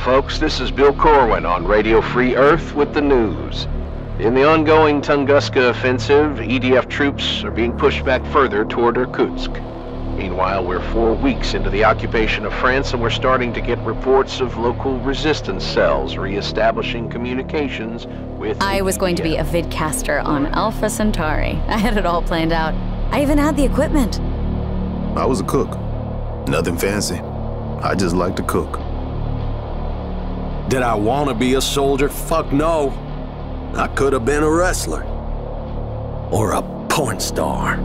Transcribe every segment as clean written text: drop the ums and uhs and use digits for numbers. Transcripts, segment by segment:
folks. This is Bill Corwin on Radio Free Earth with the news. In the ongoing Tunguska offensive, EDF troops are being pushed back further toward Irkutsk. Meanwhile, we're 4 weeks into the occupation of France, and we're starting to get reports of local resistance cells re-establishing communications with... I was going to be a vidcaster on Alpha Centauri. I had it all planned out. I even had the equipment. I was a cook. Nothing fancy. I just like to cook. Did I want to be a soldier? Fuck no. I could have been a wrestler. Or a porn star.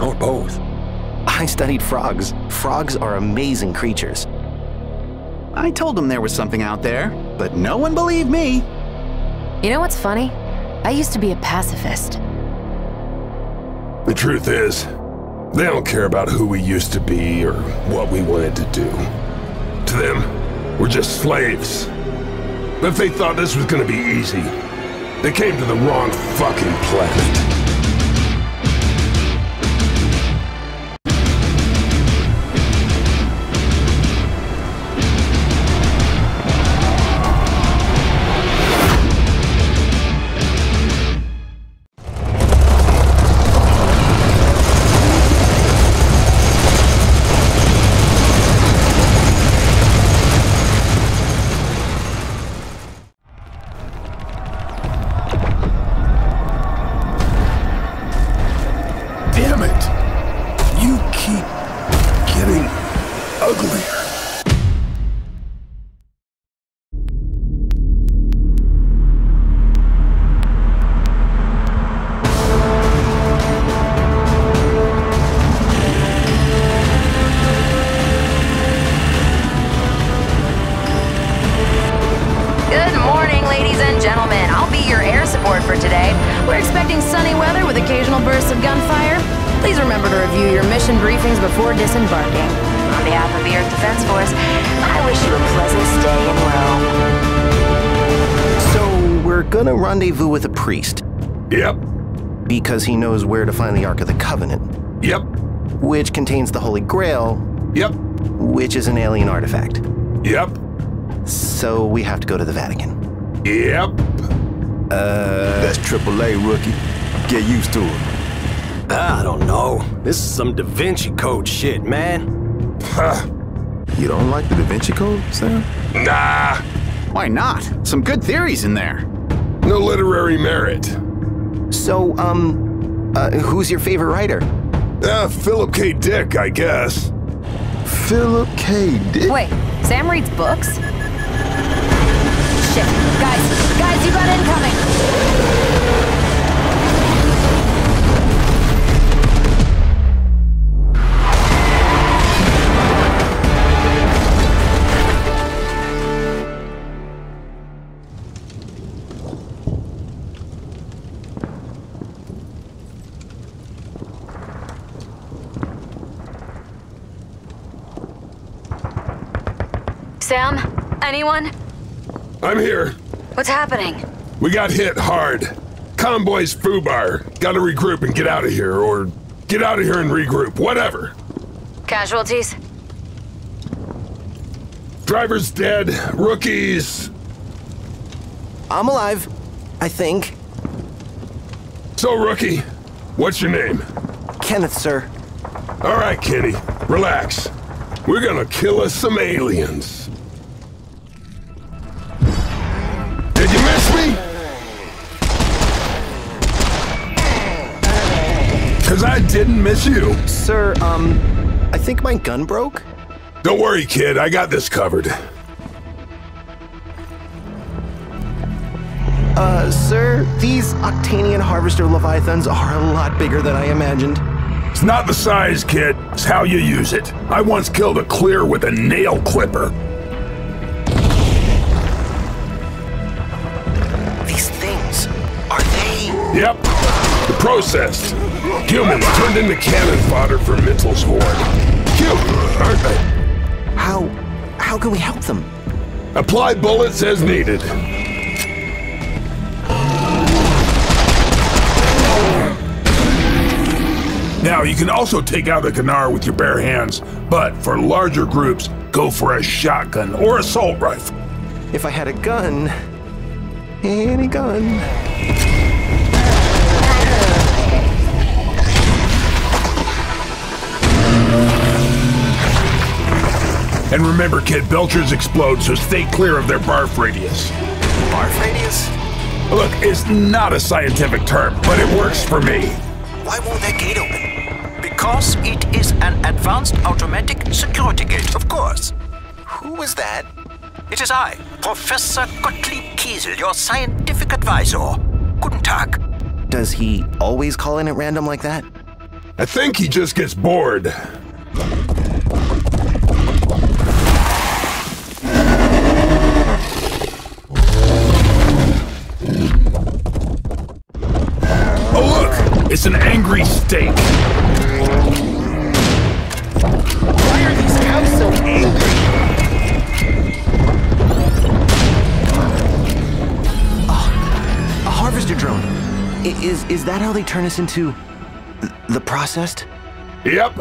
Or both. I studied frogs. Frogs are amazing creatures. I told them there was something out there, but no one believed me. You know what's funny? I used to be a pacifist. The truth is, they don't care about who we used to be or what we wanted to do. To them, we're just slaves. If they thought this was gonna be easy, they came to the wrong fucking planet. Rendezvous with a priest. Yep. Because he knows where to find the Ark of the Covenant. Yep. Which contains the Holy Grail. Yep. Which is an alien artifact. Yep. So we have to go to the Vatican. Yep. That's AAA, rookie. Get used to it. I don't know. This is some Da Vinci Code shit, man. Huh. You don't like the Da Vinci Code, Sam? Nah. Why not? Some good theories in there. No literary merit. So, who's your favorite writer? Philip K. Dick, I guess. Philip K. Dick? Wait, Sam reads books? Shit, guys, you got incoming! Sam? Anyone? I'm here. What's happening? We got hit hard. Convoy's foobar. Gotta regroup and get out of here, or get out of here and regroup, whatever. Casualties? Driver's dead. Rookies. I'm alive, I think. So, rookie, what's your name? Kenneth, sir. All right, Kenny. Relax. We're gonna kill us some aliens. Because I didn't miss you. Sir, I think my gun broke. Don't worry, kid. I got this covered. Sir, these Octanian Harvester Leviathans are a lot bigger than I imagined. It's not the size, kid. It's how you use it. I once killed a clear with a nail clipper. These things, are they... Yep. The processed. Humans turned into cannon fodder for Mental's horde. Cute, aren't they? How can we help them? Apply bullets as needed. Now, you can also take out the canard with your bare hands, but for larger groups, go for a shotgun or assault rifle. If I had a gun, any gun. And remember, kid, Belchers explode, so stay clear of their barf radius. Barf radius? Look, it's not a scientific term, but it works for me. Why won't that gate open? Because it is an advanced automatic security gate, of course. Who is that? It is I, Professor Gottlieb Kiesel, your scientific advisor. Guten Tag. Does he always call in at random like that? I think he just gets bored. It's an angry steak. Why are these cows so angry? Oh, a harvester drone. Is that how they turn us into the processed? Yep.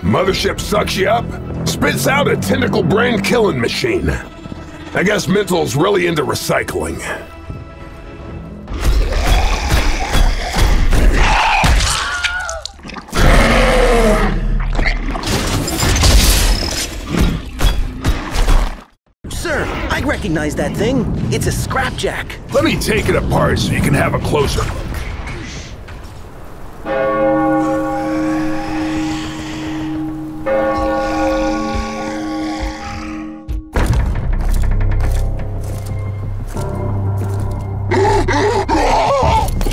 Mothership sucks you up, spits out a tentacle brain killing machine. I guess Mental's really into recycling. Recognize that thing? It's a scrapjack. Let me take it apart so you can have a closer look.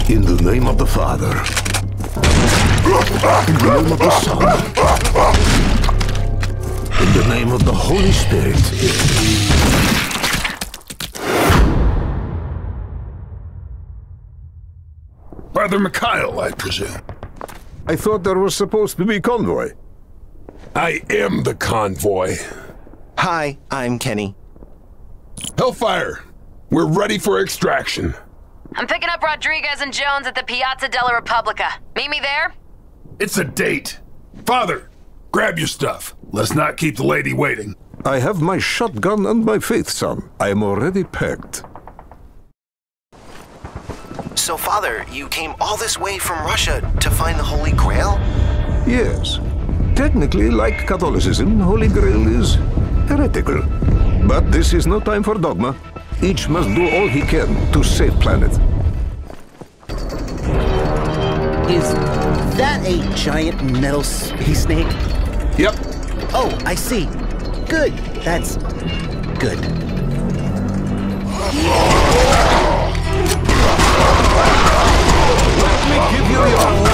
In the name of the Father, in the name of the Son, in the name of the Holy Spirit. Father Mikhail, I presume. I thought there was supposed to be convoy. I am the convoy. Hi, I'm Kenny. Hellfire, we're ready for extraction. I'm picking up Rodriguez and Jones at the Piazza della Repubblica. Meet me there? It's a date. Father, grab your stuff. Let's not keep the lady waiting. I have my shotgun and my faith, son. I am already packed. So, Father, you came all this way from Russia to find the Holy Grail? Yes. Technically, like Catholicism, Holy Grail is heretical. But this is no time for dogma. Each must do all he can to save planet. Is that a giant metal space snake? Yep. Oh, I see. Good. That's good. Let me give you your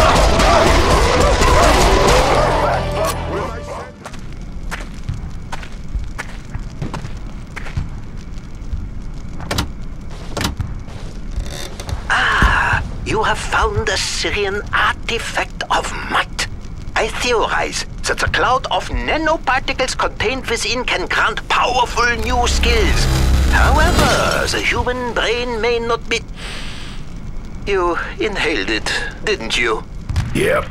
Ah, you have found a Syrian artifact of might. I theorize that the cloud of nanoparticles contained within can grant powerful new skills. However, the human brain may not be... You inhaled it, didn't you? Yep.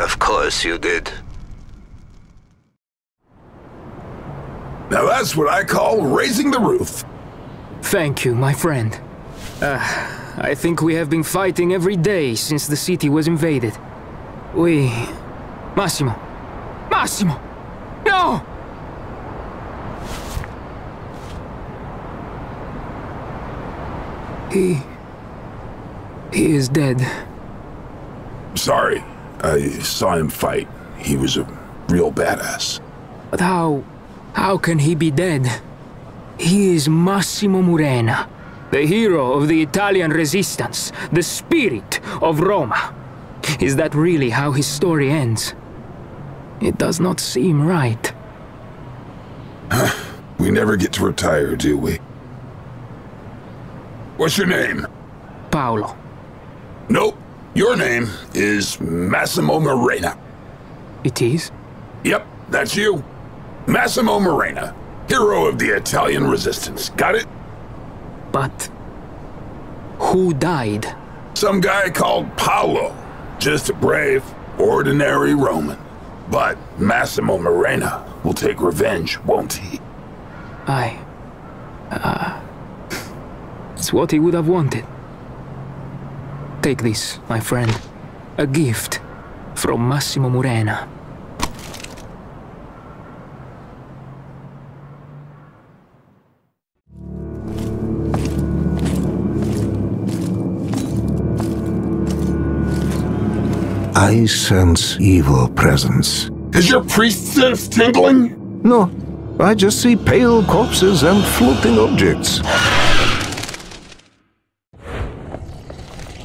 Of course you did. Now that's what I call raising the roof. Thank you, my friend. I think we have been fighting every day since the city was invaded. We... Massimo! Massimo! No! He is dead. Sorry. I saw him fight. He was a real badass. But how can he be dead? He is Massimo Morena, the hero of the Italian resistance, the spirit of Roma. Is that really how his story ends? It does not seem right. We never get to retire, do we? What's your name? Paolo. Nope. Your name is Massimo Morena. It is? Yep, that's you. Massimo Morena, hero of the Italian resistance. Got it? But... who died? Some guy called Paolo. Just a brave, ordinary Roman. But Massimo Morena will take revenge, won't he? Aye. It's what he would have wanted. Take this, my friend. A gift from Massimo Morena. I sense evil presence. Is your priest sense tingling? No, I just see pale corpses and floating objects.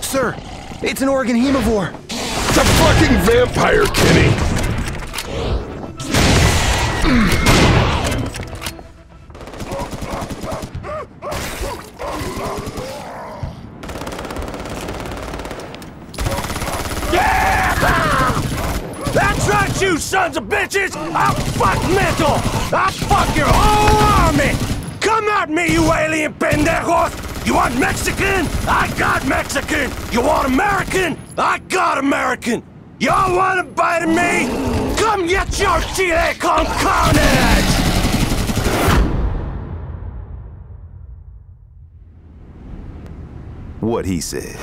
Sir, it's an Oregon hemivore. It's a fucking vampire, Kenny. You sons of bitches! I'll fuck Mental! I'll fuck your whole army! Come at me, you alien pendejos! You want Mexican? I got Mexican! You want American? I got American! Y'all want a bite of me? Come get your chile con carne! What he said.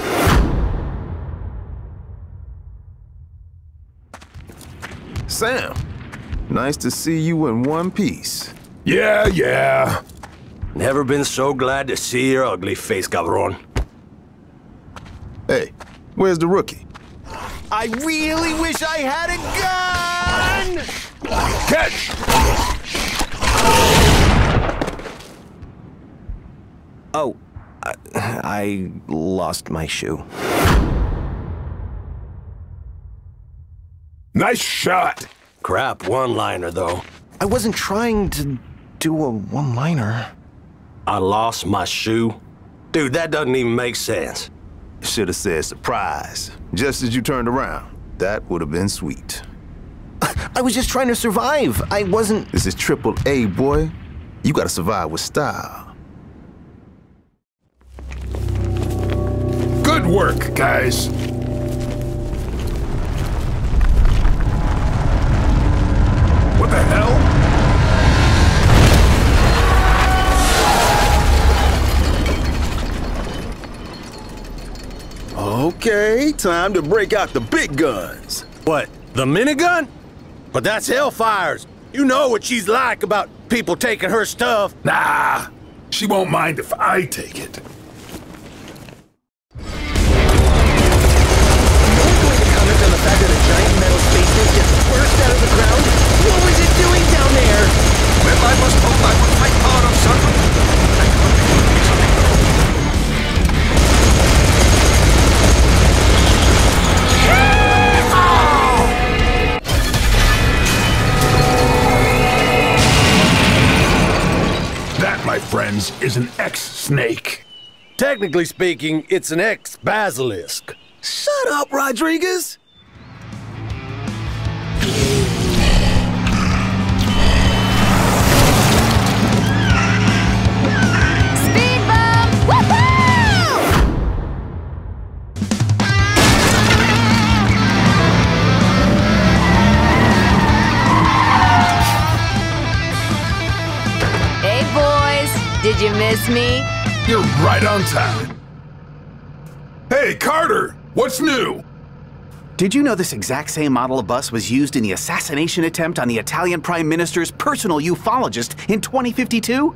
Sam, nice to see you in one piece. Yeah, yeah. Never been so glad to see your ugly face, cabron. Hey, where's the rookie? I really wish I had a gun! Catch! Oh, I lost my shoe. Nice shot! Crap one-liner, though. I wasn't trying to do a one-liner. I lost my shoe? Dude, that doesn't even make sense. Should have said surprise, just as you turned around. That would have been sweet. I was just trying to survive. I wasn't... This is triple A, boy. You gotta survive with style. Good work, guys. What the hell? Okay, time to break out the big guns. What, the minigun? But that's Hellfire's. You know what she's like about people taking her stuff. Nah, she won't mind if I take it. That, my friends, is an ex-snake. Technically speaking, it's an ex-basilisk. Shut up, Rodriguez! Did you miss me? You're right on time. Hey, Carter, what's new? Did you know this exact same model of bus was used in the assassination attempt on the Italian Prime Minister's personal ufologist in 2052?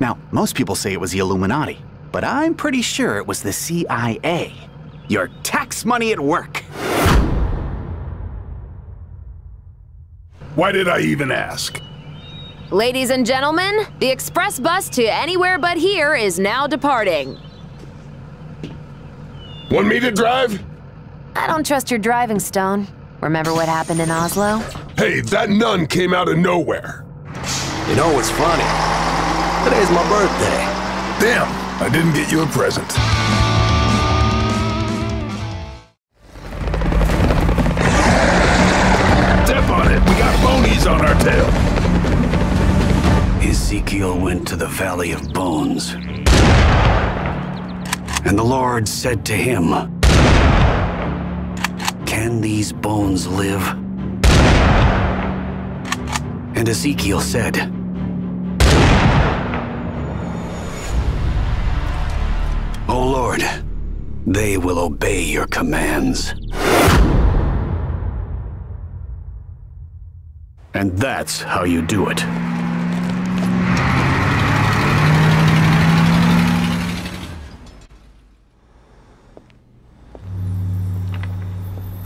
Now, most people say it was the Illuminati, but I'm pretty sure it was the CIA. Your tax money at work. Why did I even ask? Ladies and gentlemen, the express bus to anywhere but here is now departing. Want me to drive? I don't trust your driving, Stone. Remember what happened in Oslo? Hey, that nun came out of nowhere. You know what's funny? Today's my birthday. Damn, I didn't get you a present. Step on it, we got bonies on our tail. Ezekiel went to the Valley of Bones, and the Lord said to him, "Can these bones live?" and Ezekiel said, "O Lord, they will obey your commands." And that's how you do it.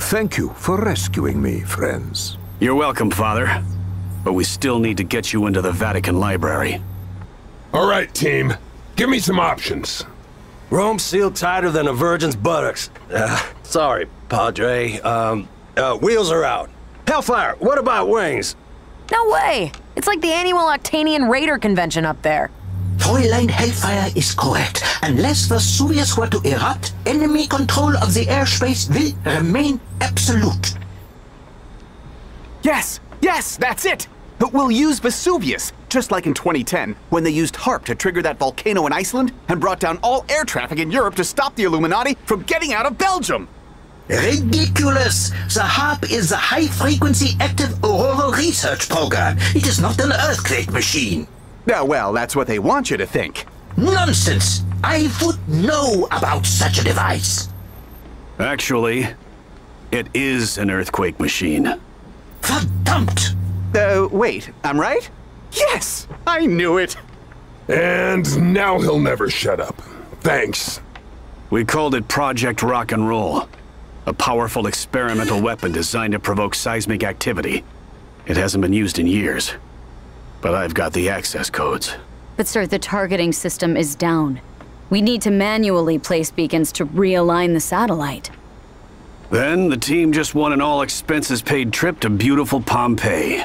Thank you for rescuing me, friends. You're welcome, Father. But we still need to get you into the Vatican Library. All right, team. Give me some options. Rome's sealed tighter than a virgin's buttocks. Sorry, Padre. Wheels are out. Hellfire, what about wings? No way! It's like the annual Octanian Raider convention up there. Fräulein Hellfire is correct. Unless Vesuvius were to erupt, enemy control of the airspace will remain absolute. Yes! Yes! That's it! But we'll use Vesuvius, just like in 2010, when they used HAARP to trigger that volcano in Iceland and brought down all air traffic in Europe to stop the Illuminati from getting out of Belgium! Ridiculous! The HAARP is the High-Frequency Active Auroral Research Program. It is not an earthquake machine. Oh, well, that's what they want you to think. Nonsense! I would know about such a device. Actually, it is an earthquake machine. Verdammt! Wait, I'm right? Yes! I knew it! And now he'll never shut up. Thanks. We called it Project Rock and Roll. A powerful experimental weapon designed to provoke seismic activity. It hasn't been used in years. But I've got the access codes. But sir, the targeting system is down. We need to manually place beacons to realign the satellite. Then the team just won an all-expenses-paid trip to beautiful Pompeii.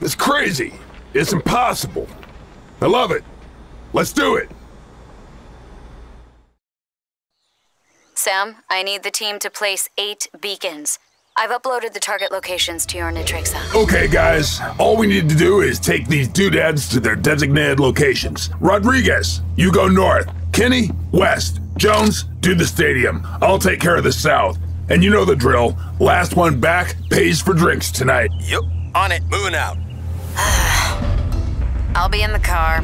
It's crazy. It's impossible. I love it. Let's do it. Sam, I need the team to place 8 beacons. I've uploaded the target locations to your Nitrixa. Okay, guys. All we need to do is take these doodads to their designated locations. Rodriguez, you go north. Kenny, west. Jones, do the stadium. I'll take care of the south. And you know the drill. Last one back pays for drinks tonight. Yep. On it. Moving out. I'll be in the car.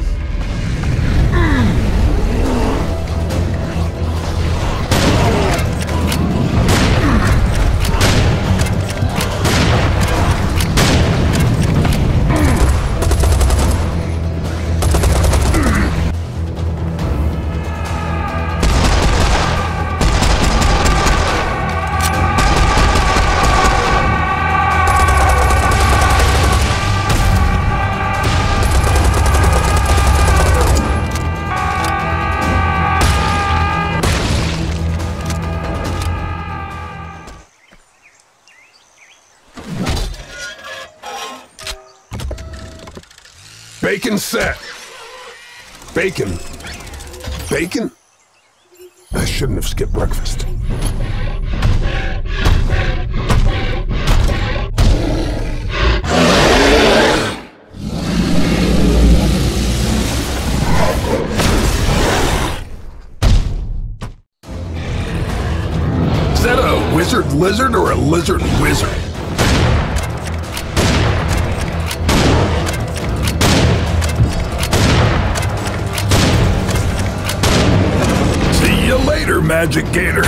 Bacon set. Bacon. Bacon? I shouldn't have skipped breakfast. Is that a wizard lizard or a lizard wizard? Magic Gator.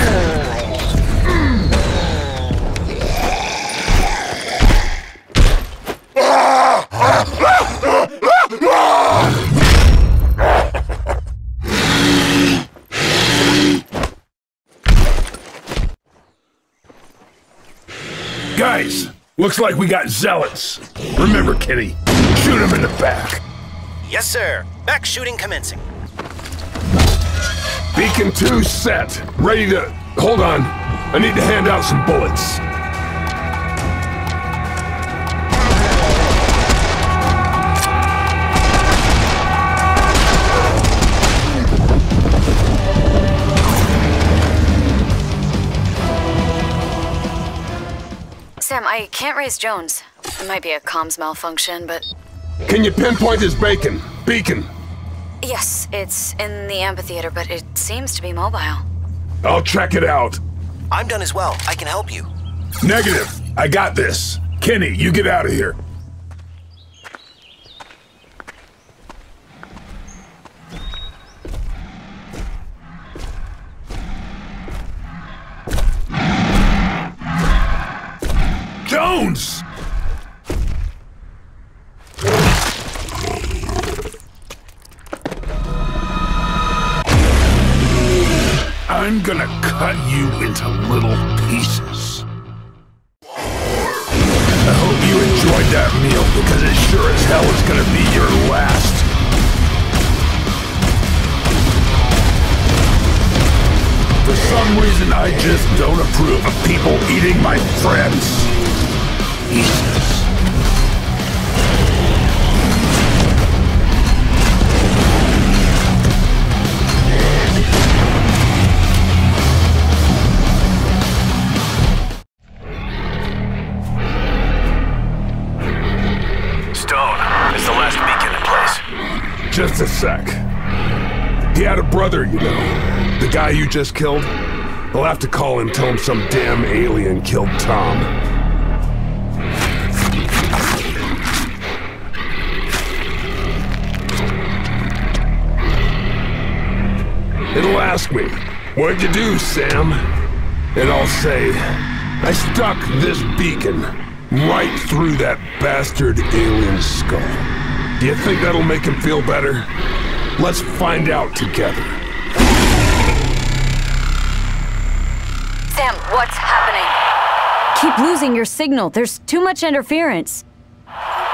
Guys, looks like we got zealots. Remember, Kitty, shoot him in the back. Yes, sir. Back shooting commencing. Beacon 2 set. Ready to... Hold on. I need to hand out some bullets. Sam, I can't raise Jones. It might be a comms malfunction, but... Can you pinpoint his bacon? Beacon. Yes, it's in the amphitheater, but it seems to be mobile. I'll check it out. I'm done as well. I can help you. Negative. I got this. Kenny, you get out of here. bones! I'm gonna cut you into little pieces. I hope you enjoyed that meal, because it sure as hell is gonna be your last. For some reason, I just don't approve of people eating my friends. Jesus. Just a sec. He had a brother, you know. The guy you just killed. I'll have to call him, tell him some damn alien killed Tom. It'll ask me, "What'd you do, Sam?" And I'll say, "I stuck this beacon right through that bastard alien skull." Do you think that'll make him feel better? Let's find out together. Sam, what's happening? Keep losing your signal. There's too much interference.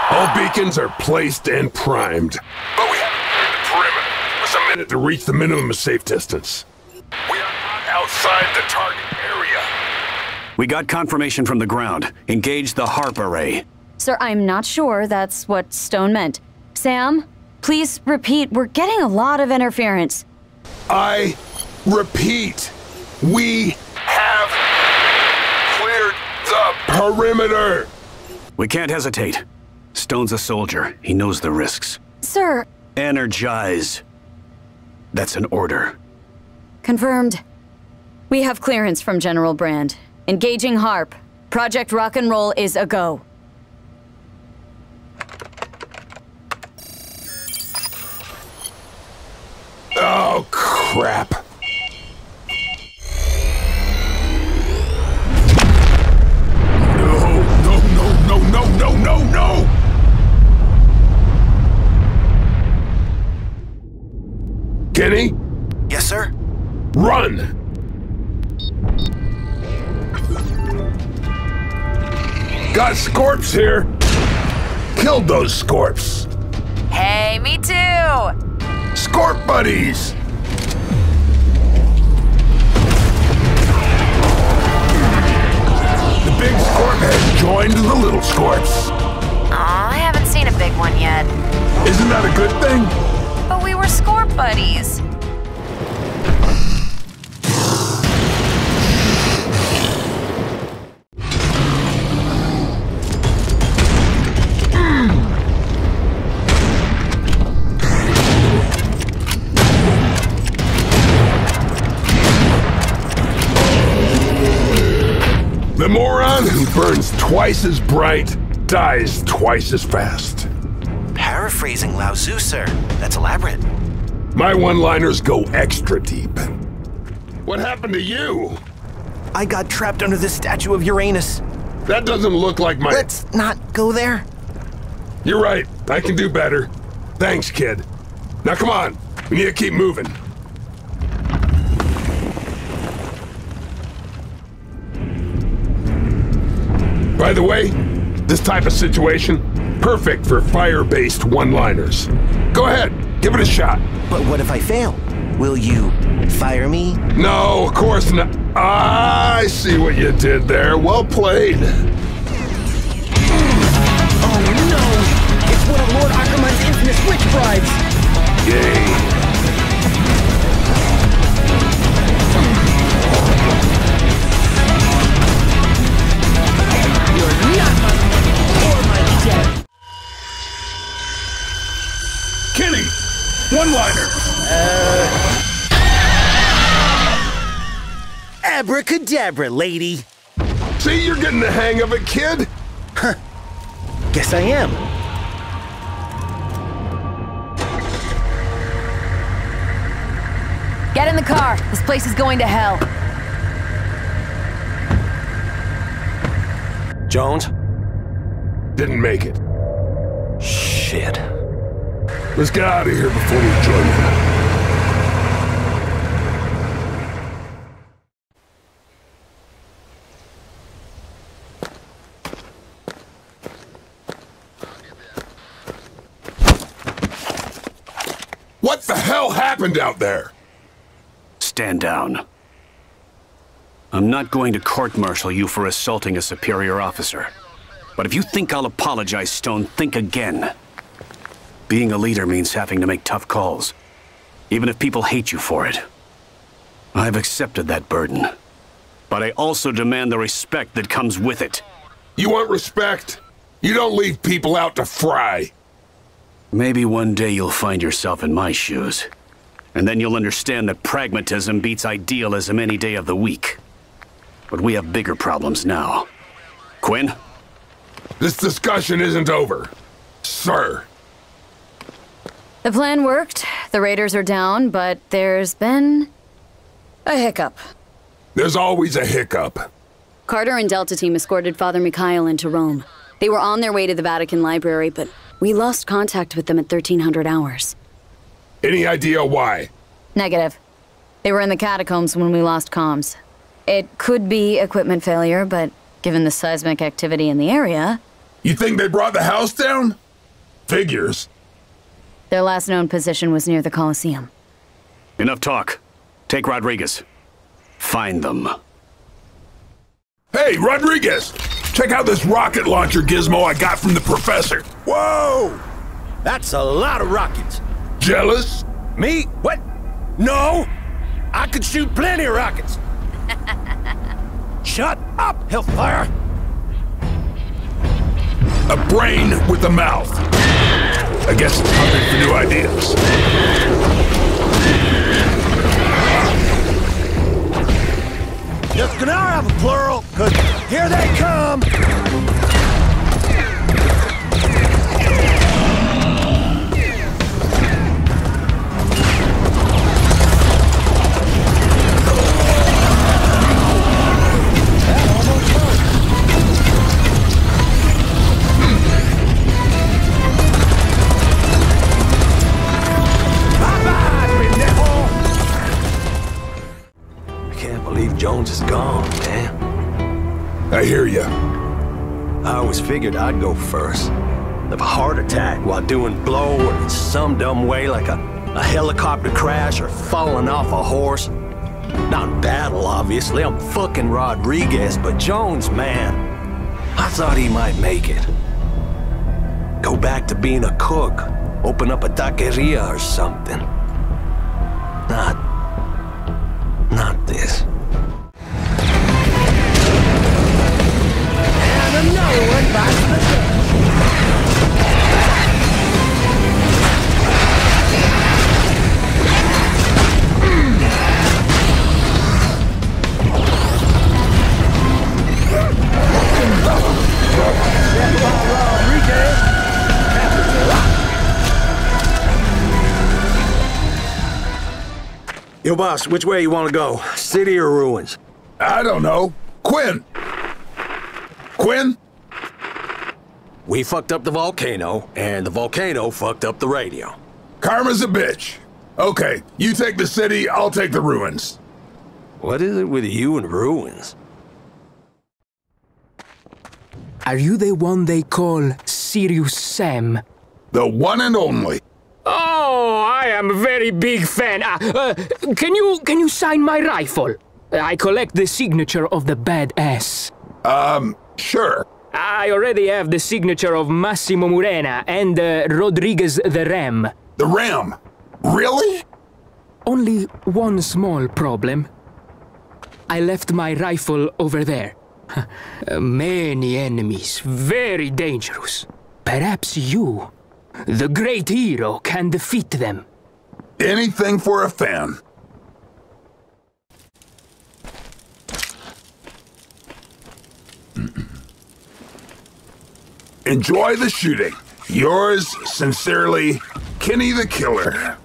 All beacons are placed and primed. But we haven't cleared the perimeter. It's a minute to reach the minimum safe distance. We are not outside the target area. We got confirmation from the ground. Engage the HAARP array. Sir, I'm not sure that's what Stone meant. Sam, please repeat, we're getting a lot of interference. I repeat, we have cleared the perimeter. We can't hesitate. Stone's a soldier. He knows the risks. Sir. Energize. That's an order. Confirmed. We have clearance from General Brand. Engaging HAARP. Project Rock and Roll is a go. Oh, crap. No! Kenny? Yes, sir? Run! Got Scorps here! Killed those Scorps! Hey, me too! Scorp buddies! The big Scorp has joined the little Scorps. Aw, I haven't seen a big one yet. Isn't that a good thing? But we were Scorp buddies. The moron who burns twice as bright dies twice as fast. Paraphrasing Lao Tzu, sir. That's elaborate. My one-liners go extra deep. What happened to you? I got trapped under this statue of Uranus. That doesn't look like my... Let's not go there. You're right. I can do better. Thanks, kid. Now come on. We need to keep moving. By the way, this type of situation, perfect for fire-based one-liners. Go ahead, give it a shot. But what if I fail? Will you fire me? No, of course not. I see what you did there. Well played. Oh no! It's one of Lord Ackerman's infamous witch brides! Yay. Kenny! One-liner! Abracadabra, lady! See, you're getting the hang of it, kid! Huh. Guess I am. Get in the car! This place is going to hell. Jones? Didn't make it. Shit. Let's get out of here before we join them. What the hell happened out there? Stand down. I'm not going to court-martial you for assaulting a superior officer. But if you think I'll apologize, Stone, think again. Being a leader means having to make tough calls, even if people hate you for it. I've accepted that burden, but I also demand the respect that comes with it. You want respect? You don't leave people out to fry. Maybe one day you'll find yourself in my shoes. And then you'll understand that pragmatism beats idealism any day of the week. But we have bigger problems now. Quinn? This discussion isn't over, sir. The plan worked. The raiders are down, but there's been a hiccup. There's always a hiccup. Carter and Delta Team escorted Father Mikhail into Rome. They were on their way to the Vatican Library, but we lost contact with them at 1300 hours. Any idea why? Negative. They were in the catacombs when we lost comms. It could be equipment failure, but given the seismic activity in the area... You think they brought the house down? Figures. Their last known position was near the Colosseum. Enough talk. Take Rodriguez. Find them. Hey, Rodriguez! Check out this rocket launcher gizmo I got from the professor. Whoa! That's a lot of rockets. Jealous? Me? What? No! I could shoot plenty of rockets. Shut up, Hellfire! A brain with a mouth. I guess it's hungry for new ideas. Just gonna have a plural, 'cause here they come! Jones is gone, man. I hear ya. I always figured I'd go first. Have a heart attack while doing blow or in some dumb way like a helicopter crash or falling off a horse. Not battle, obviously. I'm fucking Rodriguez, but Jones, man. I thought he might make it. Go back to being a cook. Open up a taqueria or something. Not this. Yo, boss, which way you want to go? City or ruins? I don't know. Quinn! Quinn? We fucked up the volcano, and the volcano fucked up the radio. Karma's a bitch. Okay, you take the city, I'll take the ruins. What is it with you and ruins? Are you the one they call Sirius Sam? The one and only. Oh, I am a very big fan. Can you sign my rifle? I collect the signature of the badass. Sure. I already have the signature of Massimo Morena and Rodriguez the Ram. The Ram? Really? Only one small problem. I left my rifle over there. Many enemies, very dangerous. Perhaps you, the great hero, can defeat them. Anything for a fan. Enjoy the shooting. Yours sincerely, Kenny the Killer.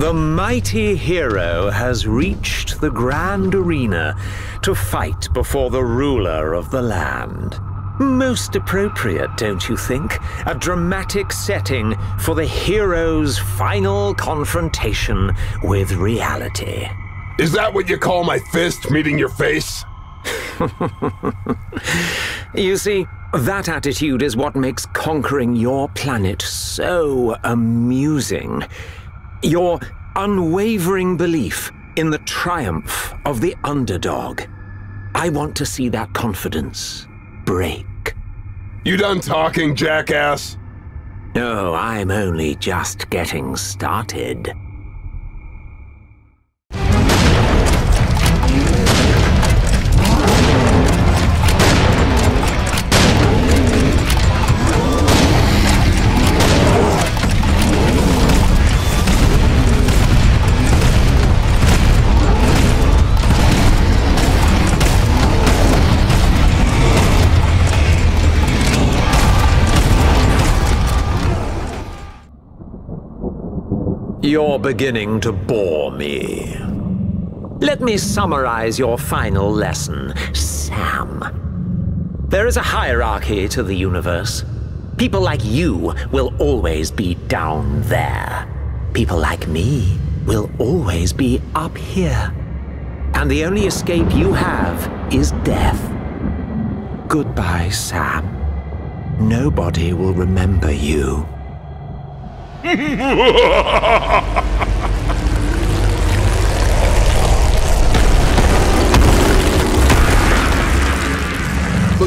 The mighty hero has reached the grand arena to fight before the ruler of the land. Most appropriate, don't you think? A dramatic setting for the hero's final confrontation with reality. Is that what you call my fist meeting your face? You see, that attitude is what makes conquering your planet so amusing. Your unwavering belief in the triumph of the underdog. I want to see that confidence break. You done talking, jackass? No, I'm only just getting started. You're beginning to bore me. Let me summarize your final lesson, Sam. There is a hierarchy to the universe. People like you will always be down there. People like me will always be up here. And the only escape you have is death. Goodbye, Sam. Nobody will remember you. Looks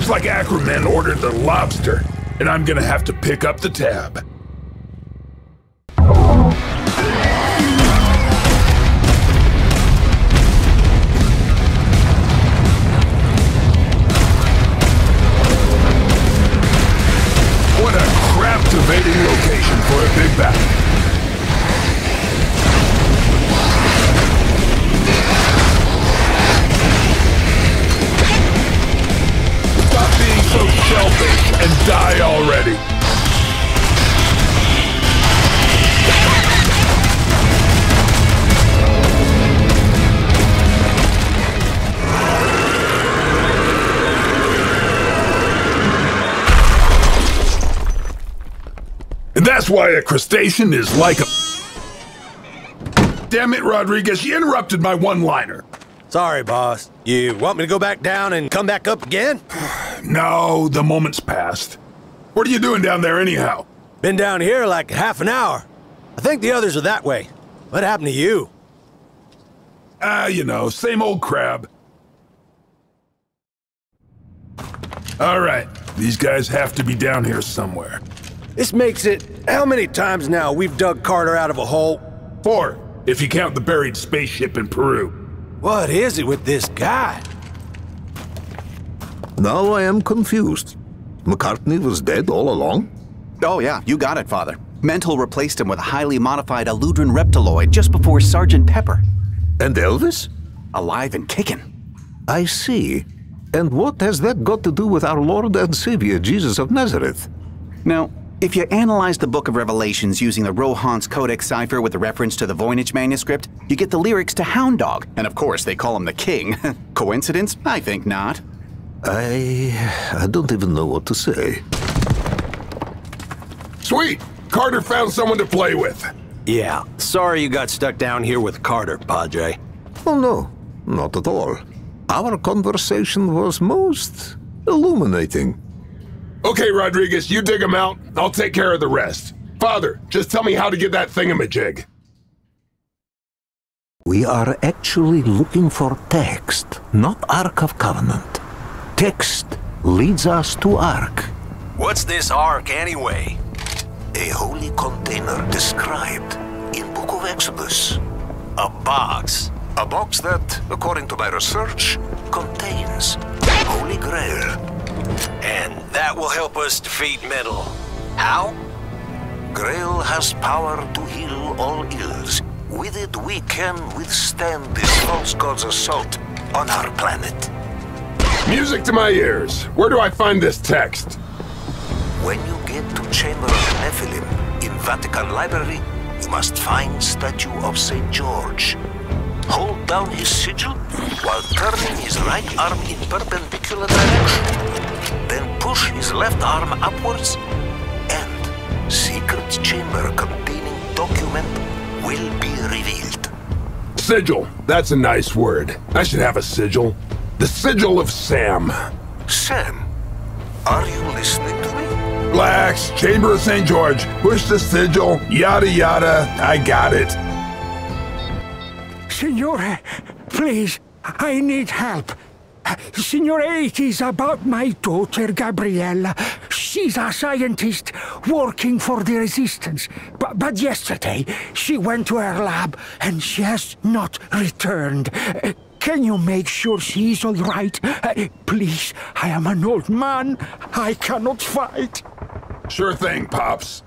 like Ackerman ordered the lobster, and I'm gonna have to pick up the tab. Activating location for a big battle. Stop being so selfish and die already. And that's why a crustacean is like a... Damn it, Rodriguez, you interrupted my one-liner. Sorry, boss. You want me to go back down and come back up again? No, the moment's passed. What are you doing down there anyhow? Been down here like half an hour. I think the others are that way. What happened to you? You know, same old crab. All right, these guys have to be down here somewhere. This makes it... how many times now we've dug Carter out of a hole? 4, if you count the buried spaceship in Peru. What is it with this guy? Now I am confused. McCartney was dead all along? Oh yeah, you got it, Father. Mental replaced him with a highly modified aludrin reptiloid just before Sergeant Pepper. And Elvis? Alive and kicking. I see. And what has that got to do with our Lord and Savior, Jesus of Nazareth? Now, if you analyze the Book of Revelations using the Rohan's Codex cipher with a reference to the Voynich manuscript, you get the lyrics to Hound Dog, and of course they call him the King. Coincidence? I think not. I don't even know what to say. Sweet! Carter found someone to play with. Yeah, sorry you got stuck down here with Carter, Padre. Oh no, not at all. Our conversation was most illuminating. Okay, Rodriguez, you dig him out. I'll take care of the rest. Father, just tell me how to get that thingamajig. We are actually looking for text, not Ark of Covenant. Text leads us to Ark. What's this Ark anyway? A holy container described in Book of Exodus. A box. A box that, according to my research, contains the Holy Grail. And that will help us defeat Mental. How? Grail has power to heal all ills. With it, we can withstand this false god's assault on our planet. Music to my ears. Where do I find this text? When you get to Chamber of Nephilim in Vatican Library, you must find statue of St. George. Hold down his sigil while turning his right arm in perpendicular direction. Then push his left arm upwards and secret chamber containing document will be revealed. Sigil. That's a nice word. I should have a sigil. The sigil of Sam. Sam, are you listening to me? Relax. Chamber of St. George. Push the sigil. Yada yada. I got it. Signore, please, I need help. Signore, it is about my daughter, Gabriella. She's a scientist working for the resistance. But yesterday, she went to her lab and she has not returned. Can you make sure she's all right? Please, I am an old man. I cannot fight. Sure thing, Pops.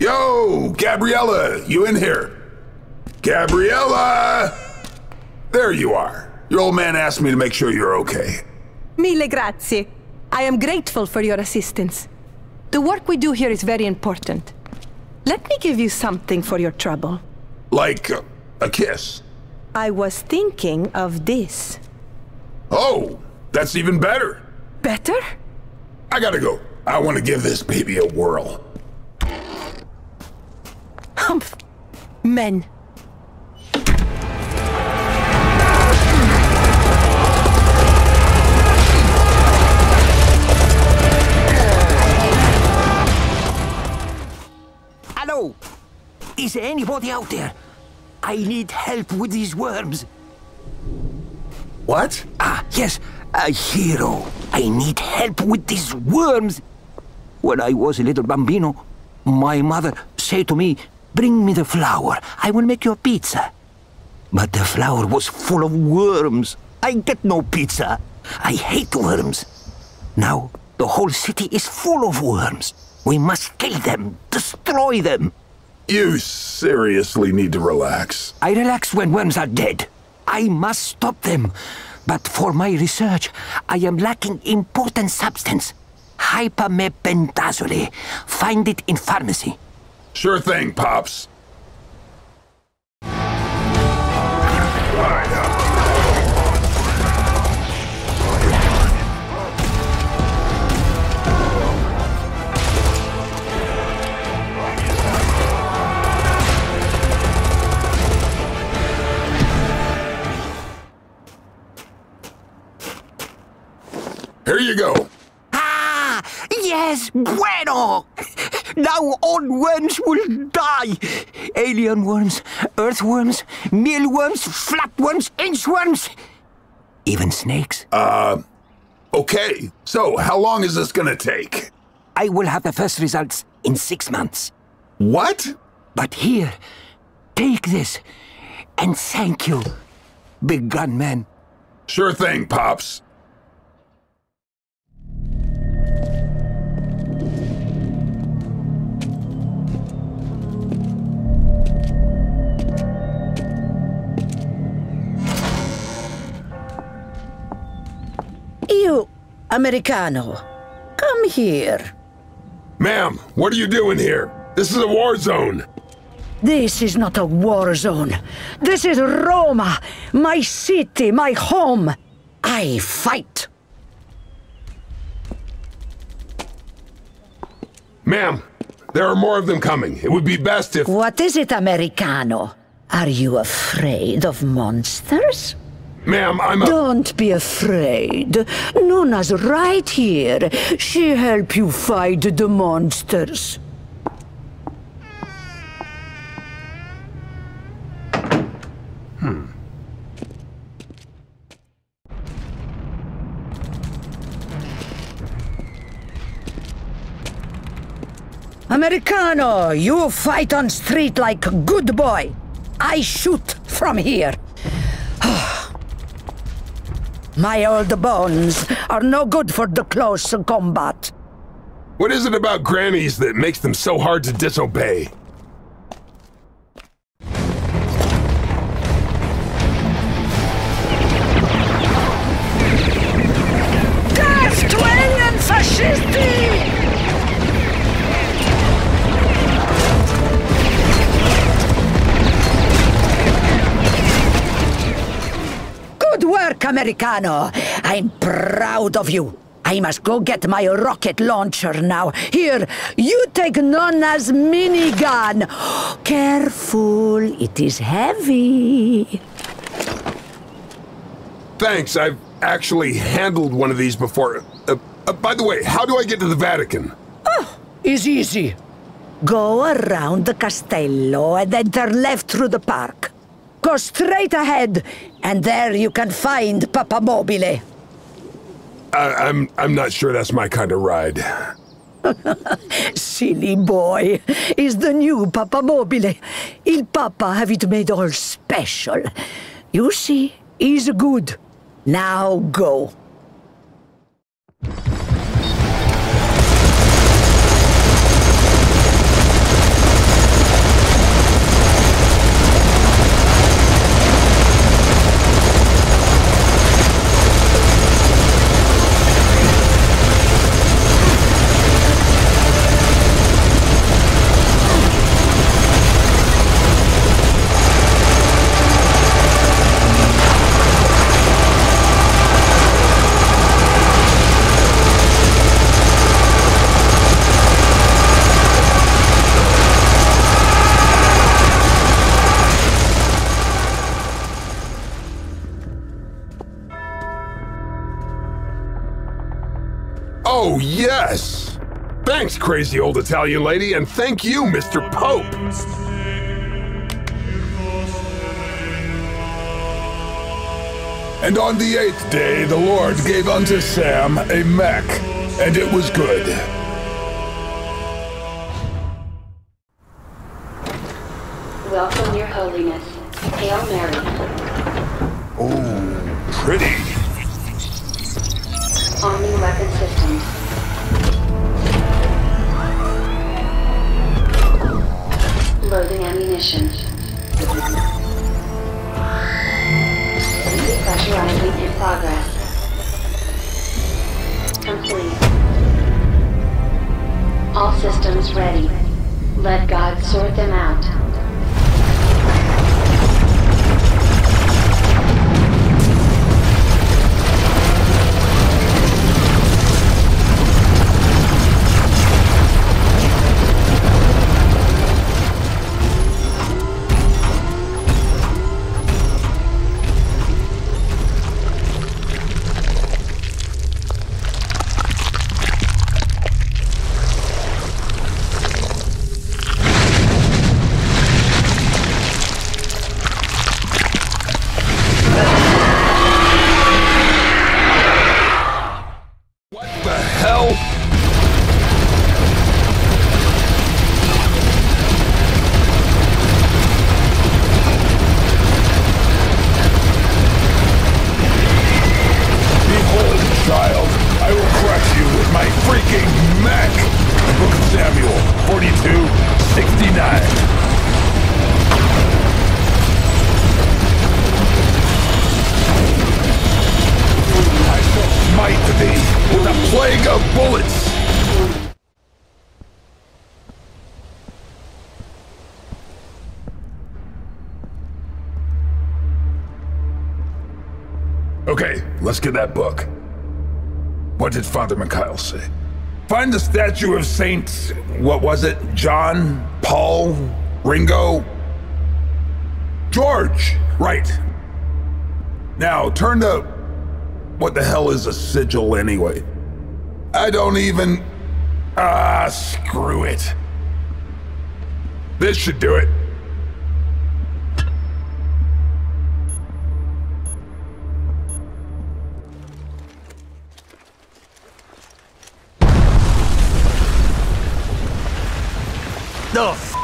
Yo, Gabriella, you in here? Gabriella! There you are. Your old man asked me to make sure you're okay. Mille grazie. I am grateful for your assistance. The work we do here is very important. Let me give you something for your trouble. Like a kiss? I was thinking of this. Oh, that's even better. Better? I gotta go. I want to give this baby a whirl. Humph. Men. Hello? Is there anybody out there? I need help with these worms. What? Ah, yes, a hero. I need help with these worms. When I was a little bambino, my mother said to me, "Bring me the flour, I will make your pizza." But the flour was full of worms. I get no pizza. I hate worms. Now, the whole city is full of worms. We must kill them, destroy them. You seriously need to relax. I relax when worms are dead. I must stop them. But for my research, I am lacking important substance. Hypermepentazole. Find it in pharmacy. Sure thing, Pops. Here you go. Ah, yes, bueno. Now all worms will die. Alien worms, earthworms, mealworms, flatworms, inchworms, even snakes. Okay. So how long is this gonna take? I will have the first results in 6 months. What? But here, take this, and thank you, big gun man. Sure thing, Pops. You, Americano, come here. Ma'am, what are you doing here? This is a war zone. This is not a war zone. This is Roma, my city, my home. I fight. Ma'am, there are more of them coming. It would be best if... What is it, Americano? Are you afraid of monsters? Ma'am, I'm a... Don't be afraid. Nona's right here. She help you fight the monsters. Americano, you fight on street like good boy. I shoot from here. My old bones are no good for the close combat. What is it about grannies that makes them so hard to disobey? Americano. I'm proud of you. I must go get my rocket launcher now. Here, you take Nonna's minigun. Careful, it is heavy. Thanks, I've actually handled one of these before. By the way, how do I get to the Vatican? Oh, it's easy. Go around the Castello and then turn left through the park. Go straight ahead, and there you can find Papa Mobile. I'm not sure that's my kind of ride. Silly boy. It's the new Papa Mobile. Il Papa have it made all special. You see, he's good. Now go. Oh, yes! Thanks, crazy old Italian lady, and thank you, Mr. Pope! And on the 8th day the Lord gave unto Sam a mech, and it was good. Welcome, Your Holiness. Hail Mary. Oh, pretty. Omni weapon systems. Loading ammunition. Depressurizing in progress. Complete. All systems ready. Let God sort them out. Let's get that book. What did Father Mikhail say? Find the statue of Saints... what was it? John? Paul? Ringo? George! Right. Now, turn to... what the hell is a sigil anyway? I don't even... Ah, screw it. This should do it. The f***!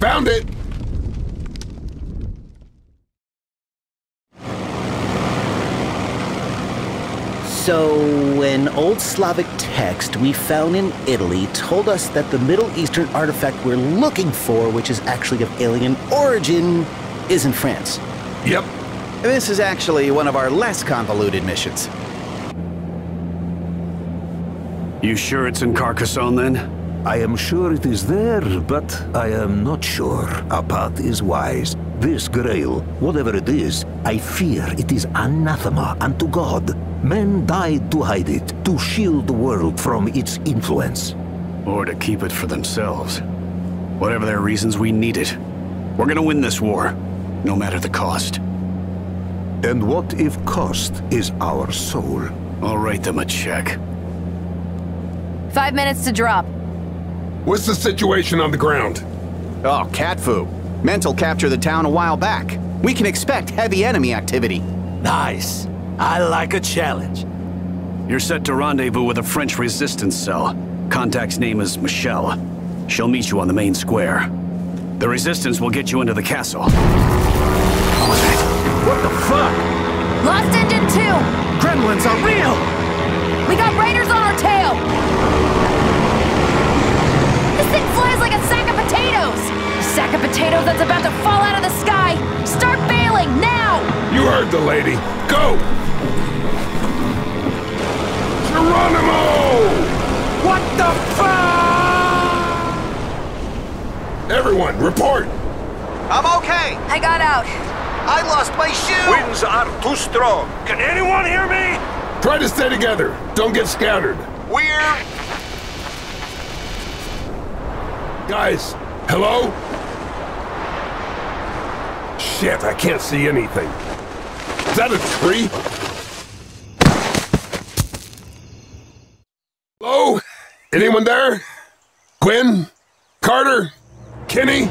Found it! So, an old Slavic text we found in Italy told us that the Middle Eastern artifact we're looking for, which is actually of alien origin, is in France. Yep. This is actually one of our less convoluted missions. You sure it's in Carcassonne, then? I am sure it is there, but I am not sure. Apat is wise. This grail, whatever it is, I fear it is anathema unto God. Men died to hide it, to shield the world from its influence. Or to keep it for themselves. Whatever their reasons, we need it. We're gonna win this war, no matter the cost. And what if cost is our soul? I'll write them a check. 5 minutes to drop. What's the situation on the ground? Oh, cat food. Mental captured the town a while back. We can expect heavy enemy activity. Nice. I like a challenge. You're set to rendezvous with a French resistance cell. Contact's name is Michelle. She'll meet you on the main square. The resistance will get you into the castle. What was that? What the fuck? Lost engine 2! Gremlins are real! We got raiders on our tail! This thing flies like a sack of potatoes! A sack of potatoes that's about to fall out of the sky! Start bailing, now! You heard the lady. Go! Geronimo! What the fuck? Everyone, report! I'm okay! I got out. I lost my shoe! Winds are too strong. Can anyone hear me? Try to stay together. Don't get scattered. We're... Guys, hello? Shit, I can't see anything. Is that a tree? Hello? Anyone there? Quinn? Carter? Kenny?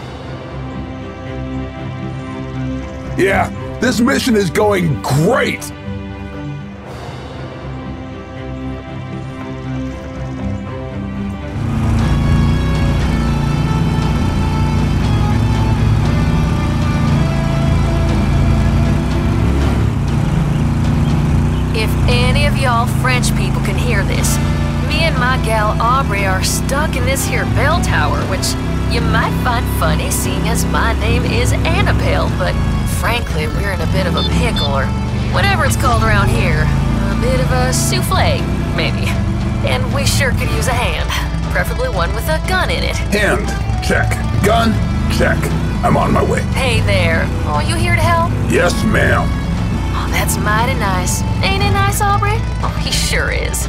Yeah, this mission is going great! If any of y'all French people can hear this, me and my gal Aubrey are stuck in this here bell tower, which you might find funny seeing as my name is Annabelle, but frankly, we're in a bit of a pickle, or whatever it's called around here. A bit of a souffle, maybe. And we sure could use a hand. Preferably one with a gun in it. Hand. Check. Gun. Check. I'm on my way. Hey there. Oh, you here to help? Yes, ma'am. Oh, that's mighty nice. Ain't it nice, Aubrey? Oh, he sure is.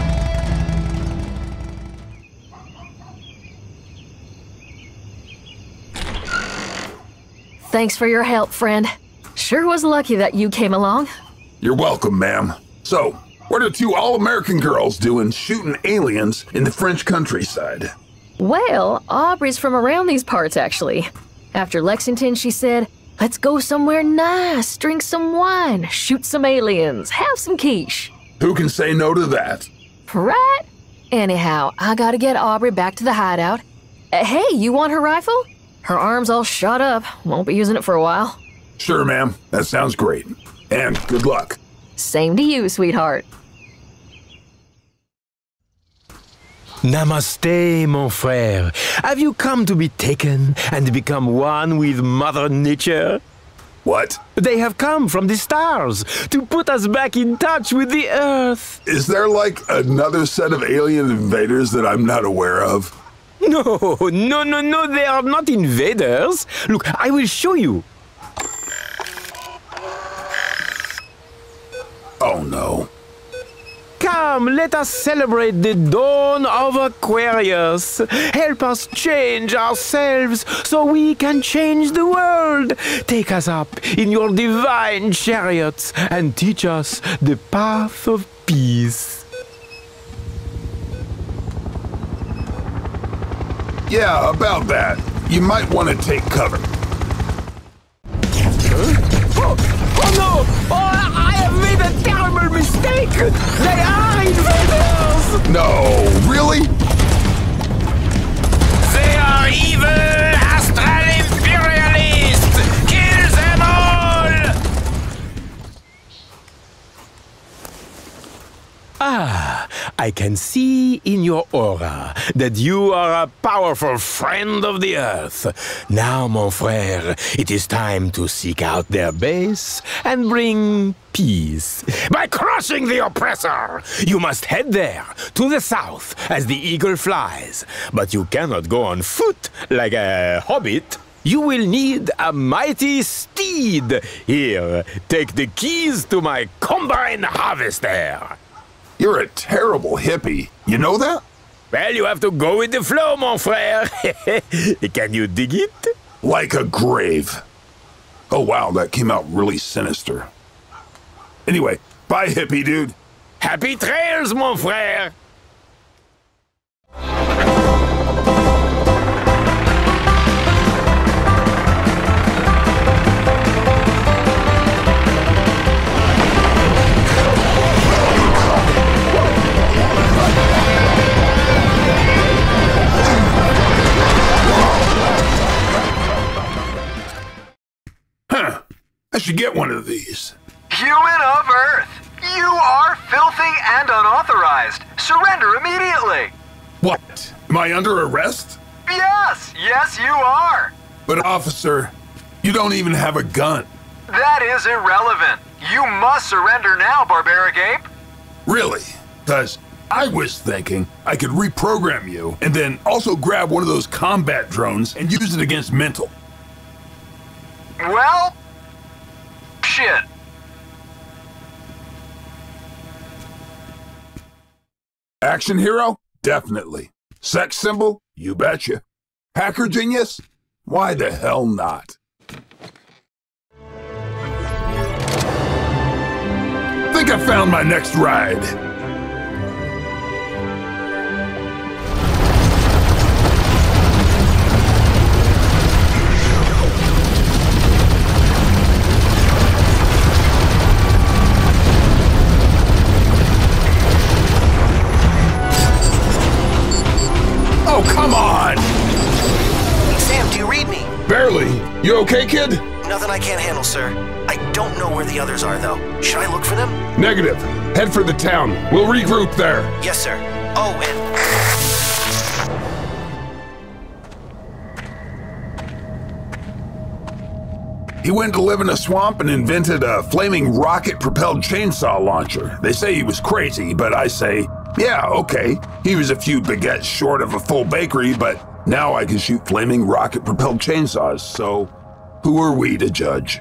Thanks for your help, friend. Sure was lucky that you came along. You're welcome, ma'am. So, what are two all-American girls doing shooting aliens in the French countryside? Well, Aubrey's from around these parts, actually. After Lexington, she said, let's go somewhere nice, drink some wine, shoot some aliens, have some quiche. Who can say no to that? Right? Anyhow, I gotta get Aubrey back to the hideout. Hey, you want her rifle? Her arm's all shot up. Won't be using it for a while. Sure, ma'am. That sounds great. And good luck. Same to you, sweetheart. Namaste, mon frère. Have you come to be taken and become one with Mother Nature? What? They have come from the stars to put us back in touch with the Earth. Is there, like, another set of alien invaders that I'm not aware of? No, no, no, no, they are not invaders. Look, I will show you. Oh, no. Come, let us celebrate the dawn of Aquarius. Help us change ourselves so we can change the world. Take us up in your divine chariots and teach us the path of peace. Yeah, about that. You might want to take cover. Huh? Oh, oh, no! Oh, I have made a terrible mistake! They are invaders! No, really? They are evil astral imperialists! Kill them all! Ah, I can see in your aura that you are a powerful friend of the Earth. Now, mon frère, it is time to seek out their base and bring peace by crushing the oppressor. You must head there, to the south, as the eagle flies. But you cannot go on foot like a hobbit. You will need a mighty steed. Here, take the keys to my combine harvester. You're a terrible hippie. You know that? Well, you have to go with the flow, mon frère. Can you dig it? Like a grave. Oh, wow, that came out really sinister. Anyway, bye, hippie dude. Happy trails, mon frère. I should get one of these. Human of Earth, you are filthy and unauthorized. Surrender immediately. What? Am I under arrest? Yes, yes you are. But officer, you don't even have a gun. That is irrelevant. You must surrender now, barbaric ape. Really? Because I was thinking I could reprogram you and then also grab one of those combat drones and use it against Mental. Well... shit. Action hero? Definitely. Sex symbol? You betcha. Hacker genius? Why the hell not? Think I found my next ride. Oh, come on! Sam, do you read me? Barely. You okay, kid? Nothing I can't handle, sir. I don't know where the others are, though. Should I look for them? Negative. Head for the town. We'll regroup there. Yes, sir. Oh, and... he went to live in a swamp and invented a flaming rocket-propelled chainsaw launcher. They say he was crazy, but I say... yeah, okay. He was a few baguettes short of a full bakery, but now I can shoot flaming rocket-propelled chainsaws, so who are we to judge?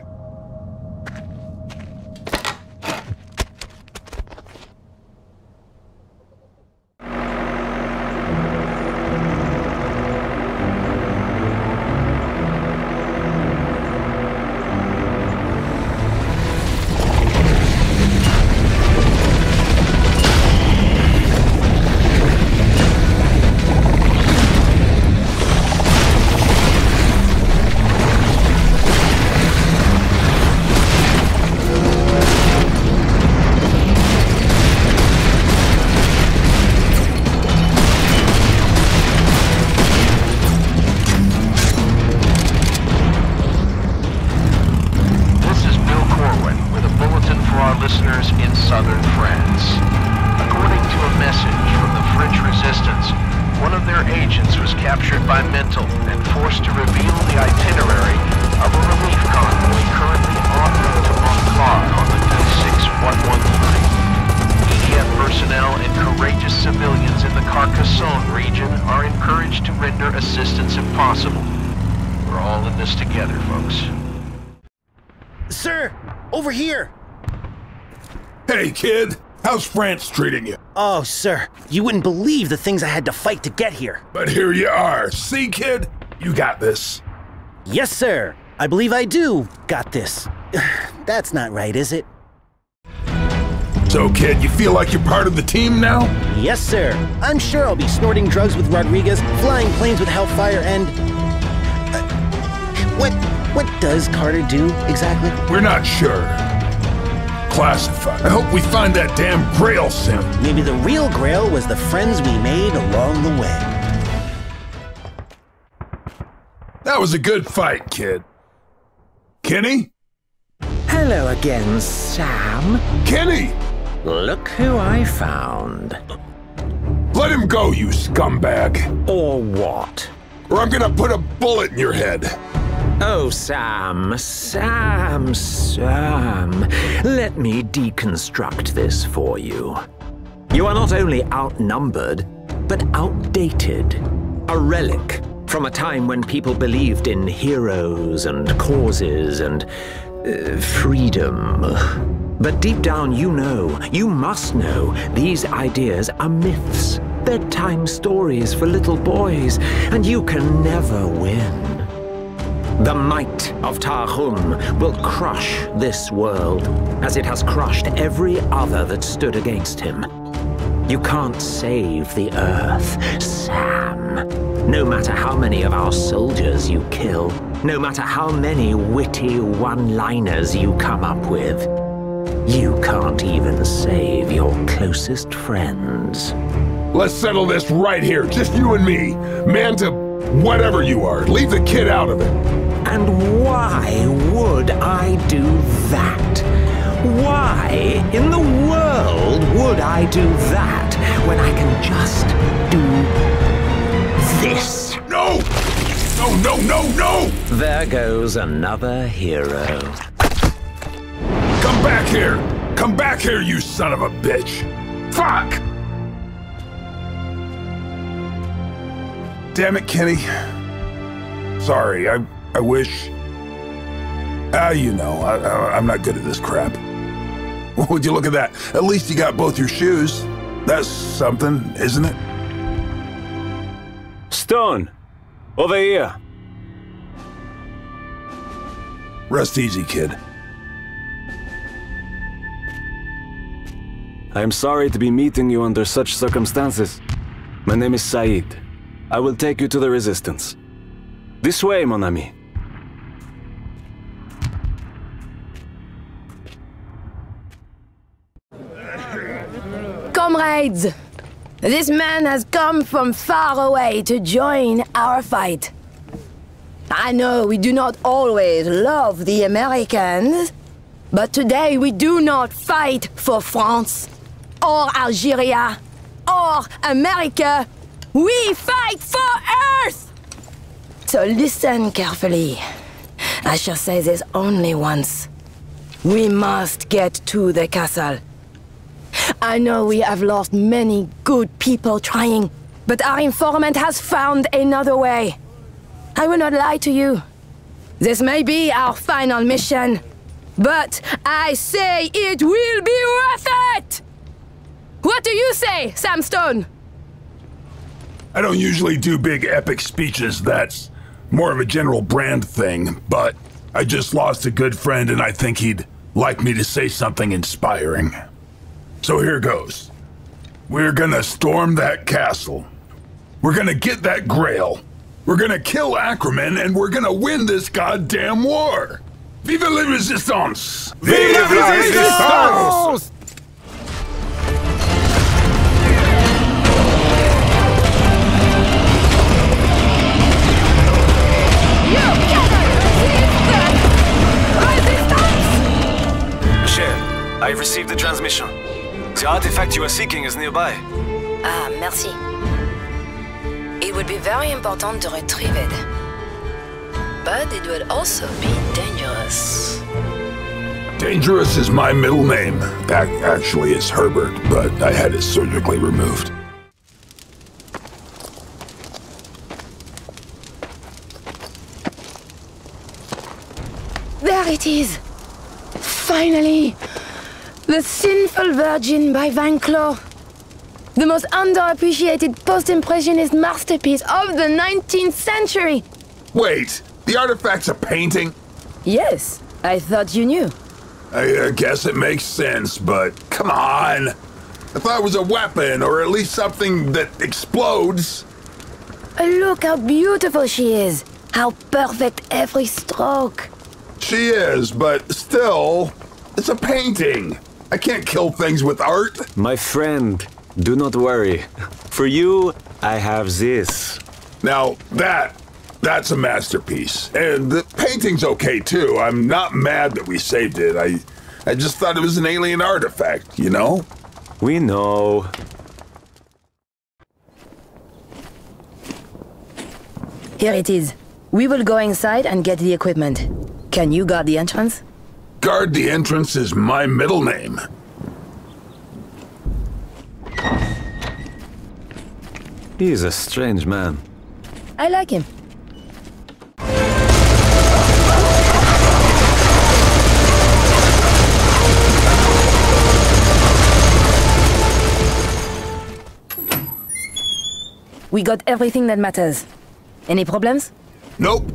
Kid, how's France treating you? Oh, sir, you wouldn't believe the things I had to fight to get here. But here you are. See, kid? You got this. Yes, sir. I believe I do got this. That's not right, is it? So, kid, you feel like you're part of the team now? Yes, sir. I'm sure I'll be snorting drugs with Rodriguez, flying planes with Hellfire, and... What does Carter do, exactly? We're not sure. Classified. I hope we find that damn Grail soon. Maybe the real Grail was the friends we made along the way. That was a good fight, kid. Kenny? Hello again, Sam. Kenny! Look who I found. Let him go, you scumbag. Or what? Or I'm gonna put a bullet in your head. Oh, Sam. Let me deconstruct this for you. You are not only outnumbered, but outdated. A relic from a time when people believed in heroes and causes and freedom. But deep down you know, you must know, these ideas are myths, bedtime stories for little boys, and you can never win. The might of Tahum will crush this world, as it has crushed every other that stood against him. You can't save the Earth, Sam. No matter how many of our soldiers you kill, no matter how many witty one-liners you come up with, you can't even save your closest friends. Let's settle this right here, just you and me, man to whatever you are. Leave the kid out of it. And why would I do that? Why in the world would I do that when I can just do this? No! No, no, no, no! There goes another hero. Come back here! Come back here, you son of a bitch! Fuck! Damn it, Kenny. Sorry, I wish... you know, I'm not good at this crap. Would you look at that? At least you got both your shoes. That's something, isn't it? Stone! Over here! Rest easy, kid. I am sorry to be meeting you under such circumstances. My name is Said. I will take you to the Resistance. This way, mon ami. Comrades, this man has come from far away to join our fight. I know we do not always love the Americans, but today we do not fight for France, or Algeria, or America. We fight for Earth! So listen carefully. I shall say this only once. We must get to the castle. I know we have lost many good people trying, but our informant has found another way. I will not lie to you. This may be our final mission, but I say it will be worth it! What do you say, Sam Stone? I don't usually do big epic speeches, that's... more of a general brand thing, but I just lost a good friend and I think he'd like me to say something inspiring. So here goes. We're gonna storm that castle. We're gonna get that grail. We're gonna kill Ackerman and we're gonna win this goddamn war. Vive la Resistance! Vive la Resistance! I received the transmission. The artifact you are seeking is nearby. Ah, merci. It would be very important to retrieve it. But it would also be dangerous. Dangerous is my middle name. That actually is Herbert, but I had it surgically removed. There it is! Finally! The Sinful Virgin by Van Cloo. The most underappreciated post-impressionist masterpiece of the 19th century. Wait, the artifact's a painting? Yes, I thought you knew. I guess it makes sense, but come on. I thought it was a weapon, or at least something that explodes. Look how beautiful she is. How perfect every stroke. She is, but still, it's a painting. I can't kill things with art. My friend, do not worry. For you, I have this. Now, that's a masterpiece. And the painting's okay, too. I'm not mad that we saved it. I just thought it was an alien artifact, you know? We know. Here it is. We will go inside and get the equipment. Can you guard the entrance? Guard the entrance is my middle name. He's a strange man. I like him. We got everything that matters. Any problems? Nope.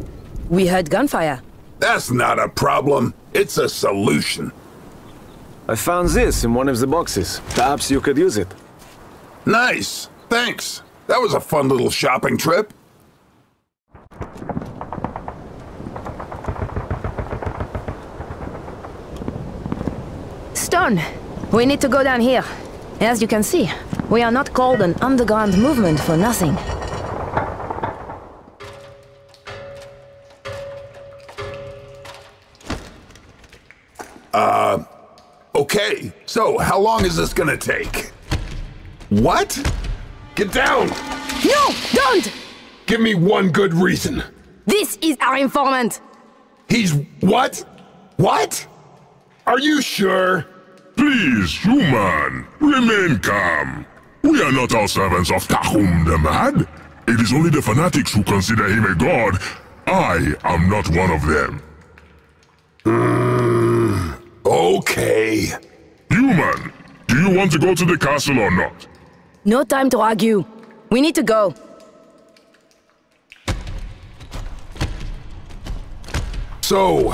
We heard gunfire. That's not a problem. It's a solution. I found this in one of the boxes. Perhaps you could use it. Nice. Thanks. That was a fun little shopping trip. Stone, we need to go down here. As you can see, we are not called an underground movement for nothing. Okay. So, how long is this gonna take? What? Get down! No! Don't! Give me one good reason. This is our informant! He's... what? What? Are you sure? Please, human, remain calm. We are not all servants of Tahum the Mad. It is only the fanatics who consider him a god. I am not one of them. Okay. Human, do you want to go to the castle or not? No time to argue. We need to go. So,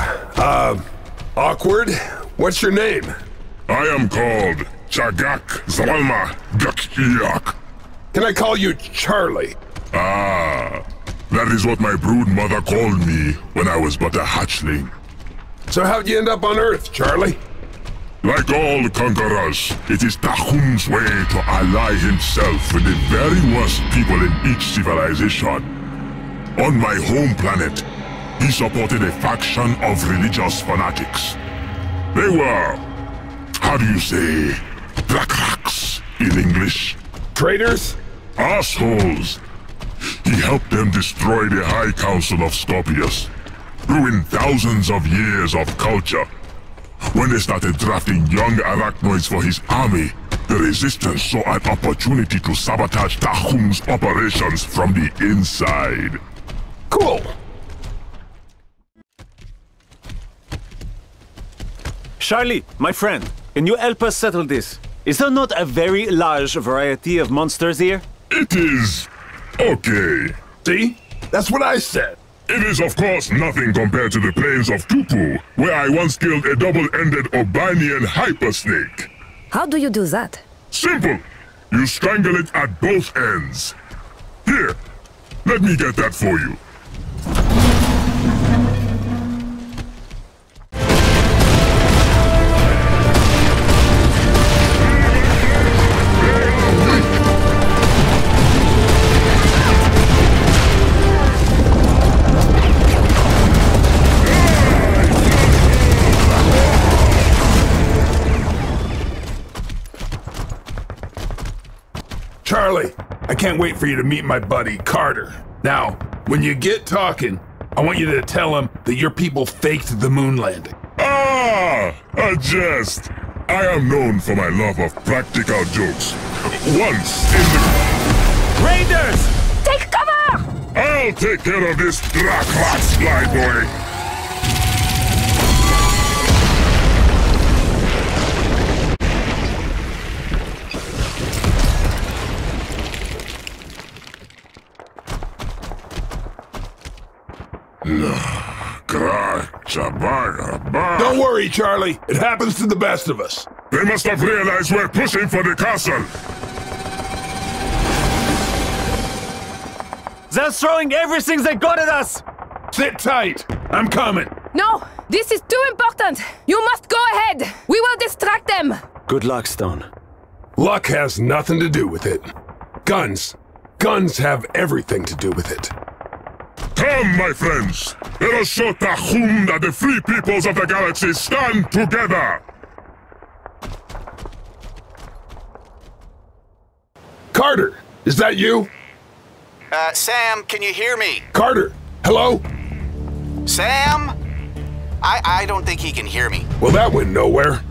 awkward? What's your name? I am called Chagak Zalma Gakiak. Can I call you Charlie? Ah, that is what my brood mother called me when I was but a hatchling. So how'd you end up on Earth, Charlie? Like all conquerors, it is Tahum's way to ally himself with the very worst people in each civilization. On my home planet, he supported a faction of religious fanatics. They were, how do you say, Drakraks in English? Traitors? Assholes. He helped them destroy the High Council of Scorpius, ruin thousands of years of culture. When they started drafting young arachnoids for his army, the resistance saw an opportunity to sabotage Tahum's operations from the inside. Cool. Charlie, my friend, can you help us settle this? Is there not a very large variety of monsters here? It is... okay. See? That's what I said. It is, of course, nothing compared to the plains of Tupu, where I once killed a double-ended Obanian hypersnake. How do you do that? Simple! You strangle it at both ends. Here, let me get that for you. Charlie, I can't wait for you to meet my buddy, Carter. Now, when you get talking, I want you to tell him that your people faked the moon landing. Ah, a jest. I am known for my love of practical jokes. Once in the... Raiders! Take cover! I'll take care of this Draklat fly boy. Don't worry, Charlie. It happens to the best of us. They must have realized we're pushing for the castle. They're throwing everything they got at us. Sit tight. I'm coming. No, this is too important. You must go ahead. We will distract them. Good luck, Stone. Luck has nothing to do with it. Guns have everything to do with it. Come, my friends! Let us show Tahum that the free peoples of the galaxy stand together! Carter, is that you? Sam, can you hear me? Carter, hello? Sam? I don't think he can hear me. Well, that went nowhere.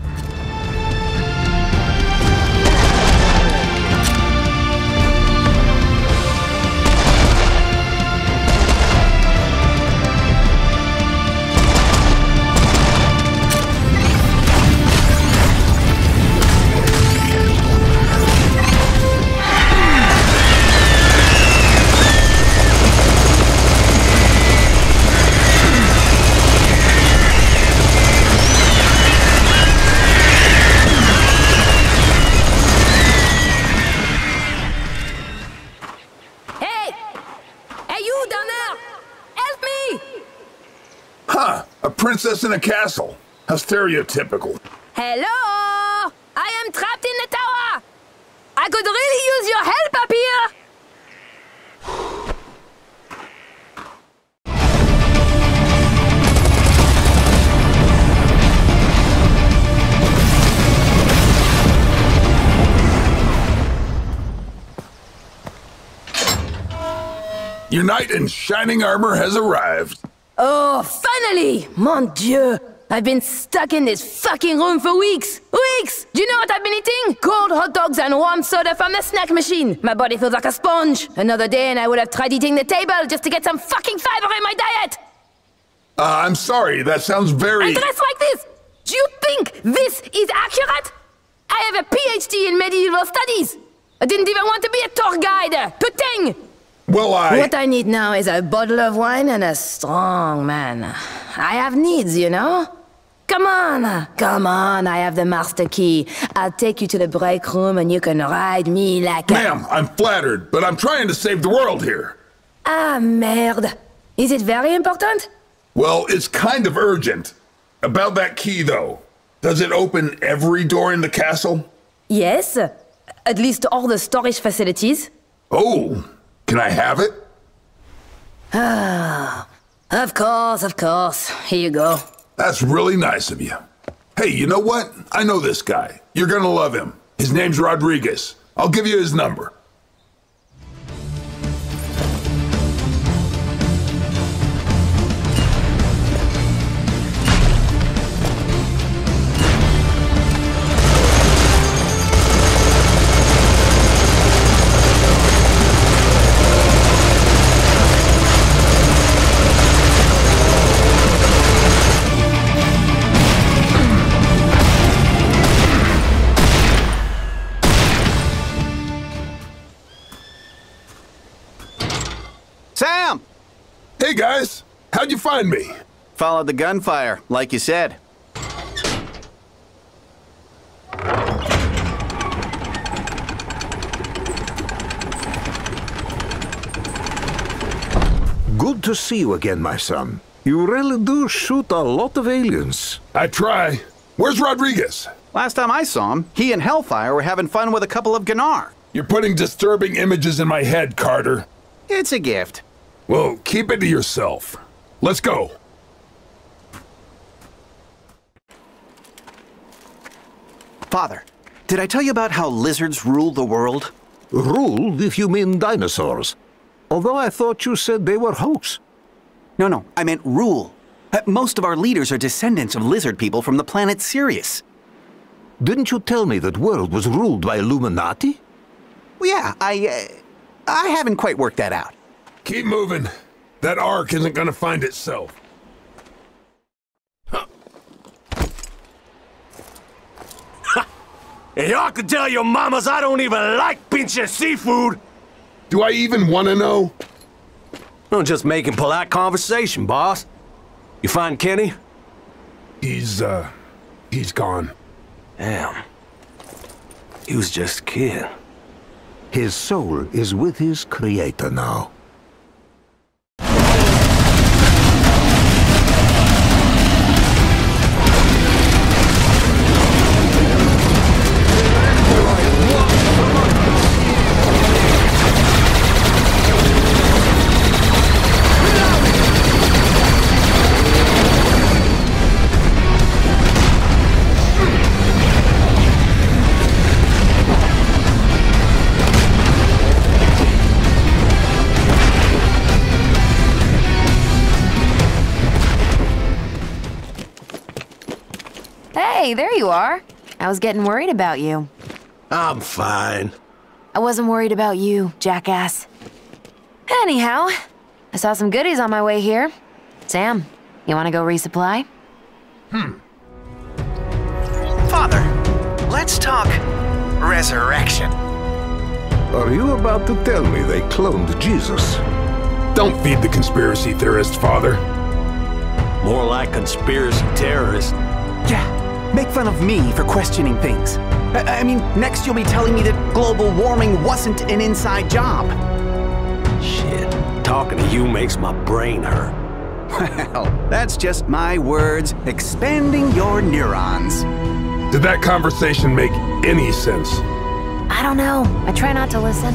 Princess in a castle. How stereotypical. Hello! I am trapped in the tower! I could really use your help up here! Your knight in shining armor has arrived. Oh, finally! Mon Dieu! I've been stuck in this fucking room for weeks! Weeks! Do you know what I've been eating? Cold hot dogs and warm soda from the snack machine! My body feels like a sponge! Another day and I would have tried eating the table just to get some fucking fiber in my diet! I'm sorry, that sounds very... And dressed like this! Do you think this is accurate? I have a PhD in medieval studies! I didn't even want to be a tour guide! Putain! Well, what I need now is a bottle of wine and a strong man. I have needs, you know? Come on! Come on, I have the master key. I'll take you to the break room and you can ride me like a... Ma'am, I'm flattered, but I'm trying to save the world here. Ah, merde. Is it very important? Well, it's kind of urgent. About that key, though. Does it open every door in the castle? Yes. At least all the storage facilities. Oh. Can I have it? Ah, of course, of course. Here you go. That's really nice of you. Hey, you know what? I know this guy. You're gonna love him. His name's Rodriguez. I'll give you his number. Hey guys, how'd you find me? Followed the gunfire, like you said. Good to see you again, my son. You really do shoot a lot of aliens. I try. Where's Rodriguez? Last time I saw him, he and Hellfire were having fun with a couple of Gnar. You're putting disturbing images in my head, Carter. It's a gift. Well, keep it to yourself. Let's go. Father, did I tell you about how lizards rule the world? Ruled, if you mean dinosaurs. Although I thought you said they were hoax. No, I meant rule. Most of our leaders are descendants of lizard people from the planet Sirius. Didn't you tell me that world was ruled by Illuminati? Well, yeah, I haven't quite worked that out. Keep moving. That Ark isn't gonna find itself. Huh. And y'all could tell your mamas I don't even like pinche seafood! Do I even wanna know? I'm just making polite conversation, boss. You find Kenny? He's gone. Damn. He was just a kid. His soul is with his creator now. Hey, there you are. I was getting worried about you. I'm fine. I wasn't worried about you, jackass. Anyhow, I saw some goodies on my way here. Sam, you want to go resupply? Father, let's talk resurrection. Are you about to tell me they cloned Jesus? Don't feed the conspiracy theorist, Father. More like conspiracy terrorist. Yeah, make fun of me for questioning things. I mean, next you'll be telling me that global warming wasn't an inside job. Shit, talking to you makes my brain hurt. Well, that's just my words expanding your neurons. Did that conversation make any sense? I don't know. I try not to listen.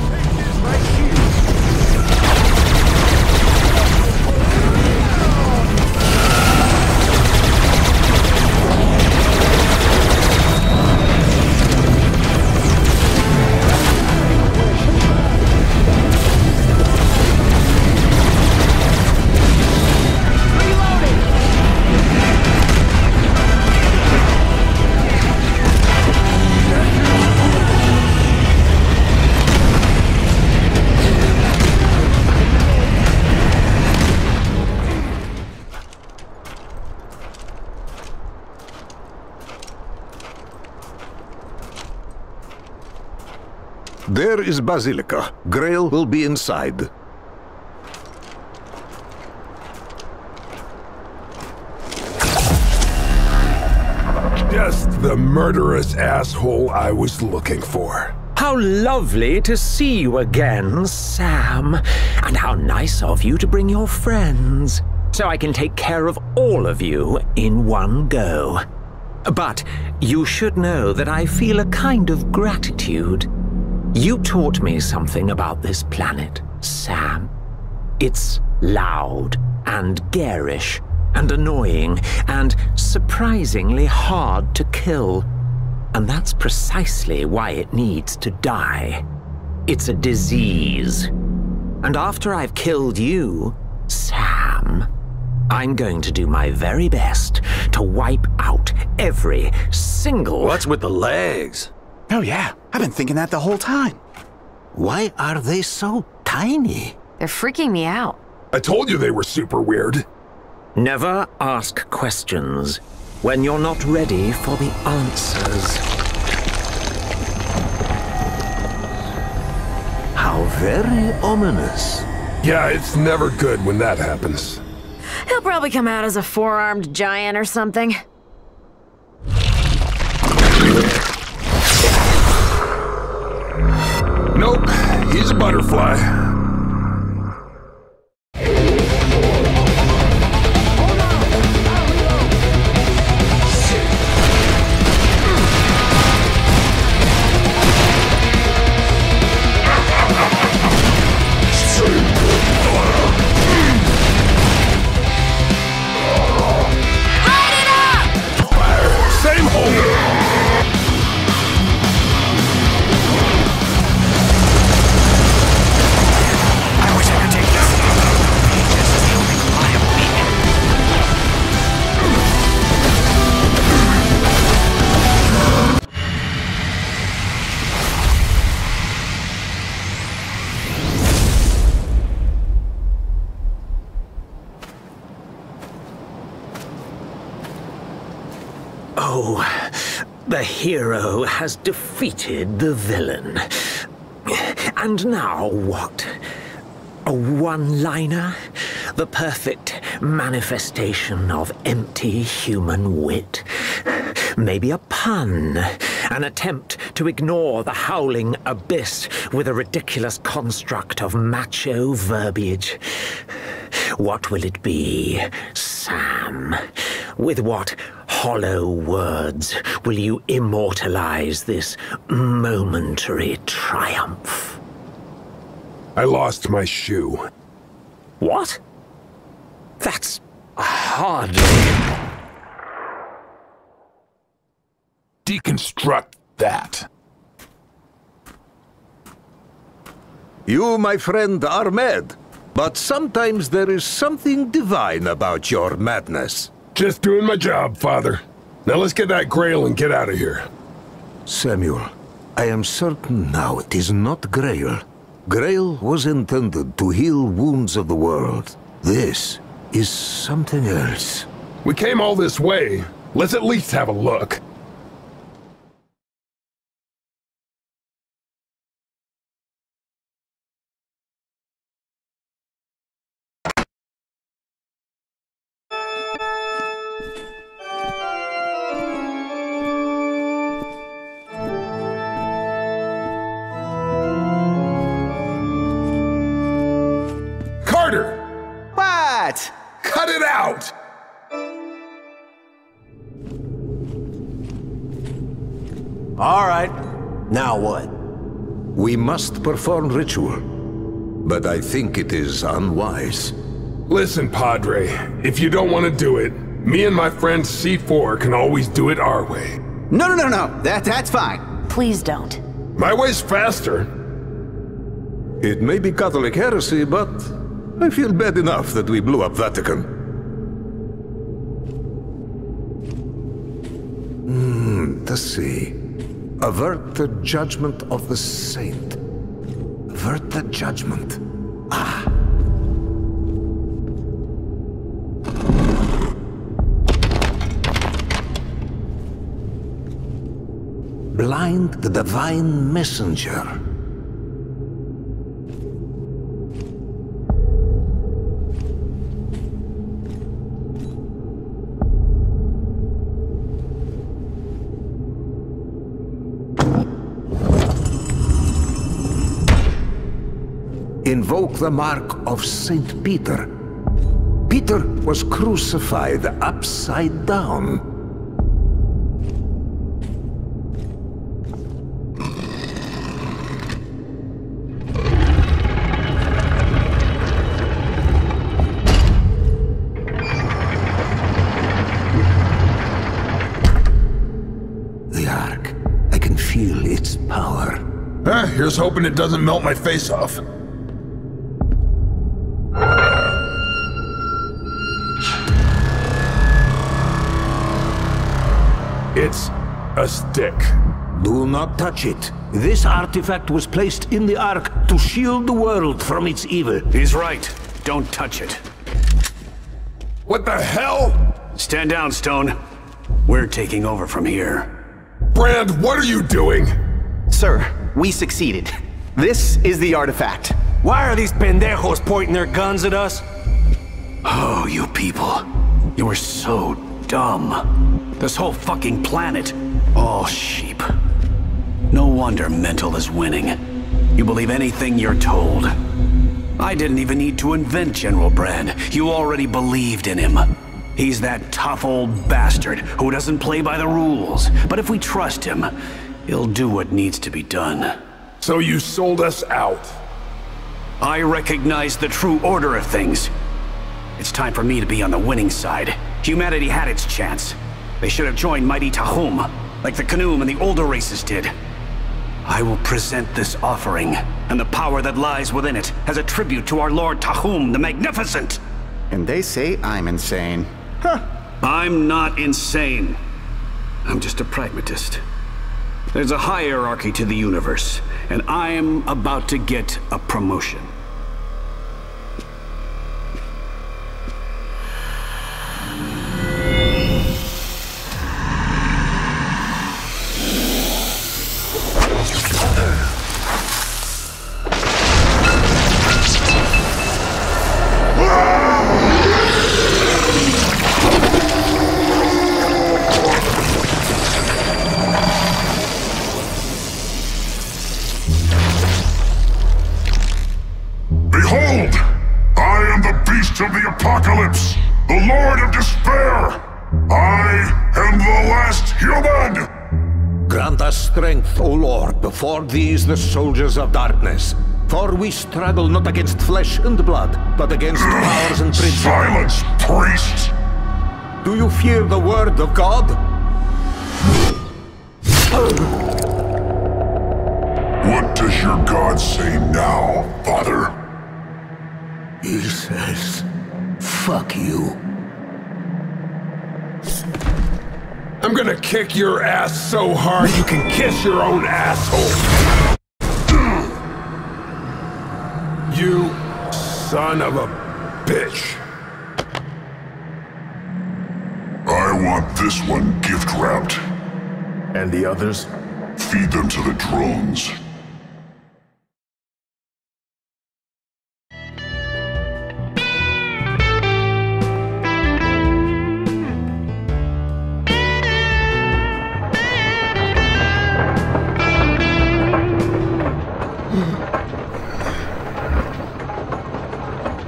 There is Basilica. Grail will be inside. Just the murderous asshole I was looking for. How lovely to see you again, Sam. And how nice of you to bring your friends. So I can take care of all of you in one go. But you should know that I feel a kind of gratitude. You taught me something about this planet, Sam. It's loud and garish and annoying and surprisingly hard to kill. And that's precisely why it needs to die. It's a disease. And after I've killed you, Sam, I'm going to do my very best to wipe out every single... What's with the legs? Oh yeah, I've been thinking that the whole time. Why are they so tiny? They're freaking me out. I told you they were super weird. Never ask questions when you're not ready for the answers. How very ominous. Yeah, it's never good when that happens. He'll probably come out as a four-armed giant or something. Nope, he's a butterfly. The hero has defeated the villain. And now what? A one-liner? The perfect manifestation of empty human wit. Maybe a pun. An attempt to ignore the howling abyss with a ridiculous construct of macho verbiage. What will it be, Sam? With what hollow words will you immortalize this momentary triumph? I lost my shoe. What? That's hardly... Deconstruct that. You, my friend, are mad. But sometimes there is something divine about your madness. Just doing my job, Father. Now let's get that Grail and get out of here. Samuel, I am certain now it is not Grail. Grail was intended to heal wounds of the world. This is something else. We came all this way. Let's at least have a look. We must perform ritual, but I think it is unwise. Listen, Padre, if you don't want to do it, me and my friend C4 can always do it our way. No, no, no, no, that's fine. Please don't. My way's faster. It may be Catholic heresy, but I feel bad enough that we blew up Vatican. Let's see. Avert the judgment of the saint. Avert the judgment. Ah! Blind the divine messenger. Invoke the mark of Saint Peter. Peter was crucified upside down. The Ark. I can feel its power. Here's hoping it doesn't melt my face off. It's a stick. Do not touch it. This artifact was placed in the Ark to shield the world from its evil. He's right. Don't touch it. What the hell? Stand down, Stone. We're taking over from here. Brand, what are you doing? Sir, we succeeded. This is the artifact. Why are these pendejos pointing their guns at us? Oh, you people. You were so dumb. This whole fucking planet, all sheep. No wonder Mental is winning. You believe anything you're told. I didn't even need to invent General Brand. You already believed in him. He's that tough old bastard who doesn't play by the rules. But if we trust him, he'll do what needs to be done. So you sold us out. I recognize the true order of things. It's time for me to be on the winning side. Humanity had its chance. They should have joined mighty Tahum, like the Canoom and the older races did. I will present this offering, and the power that lies within it, as a tribute to our Lord Tahum the Magnificent! And they say I'm insane. Huh. I'm not insane. I'm just a pragmatist. There's a hierarchy to the universe, and I'm about to get a promotion. For these the soldiers of darkness, for we struggle not against flesh and blood, but against powers and principalities. Silence, priest! Do you fear the word of God? What does your God say now, Father? He says, fuck you. I'm gonna kick your ass so hard you can kiss your own asshole! You son of a bitch! I want this one gift wrapped. And the others? Feed them to the drones.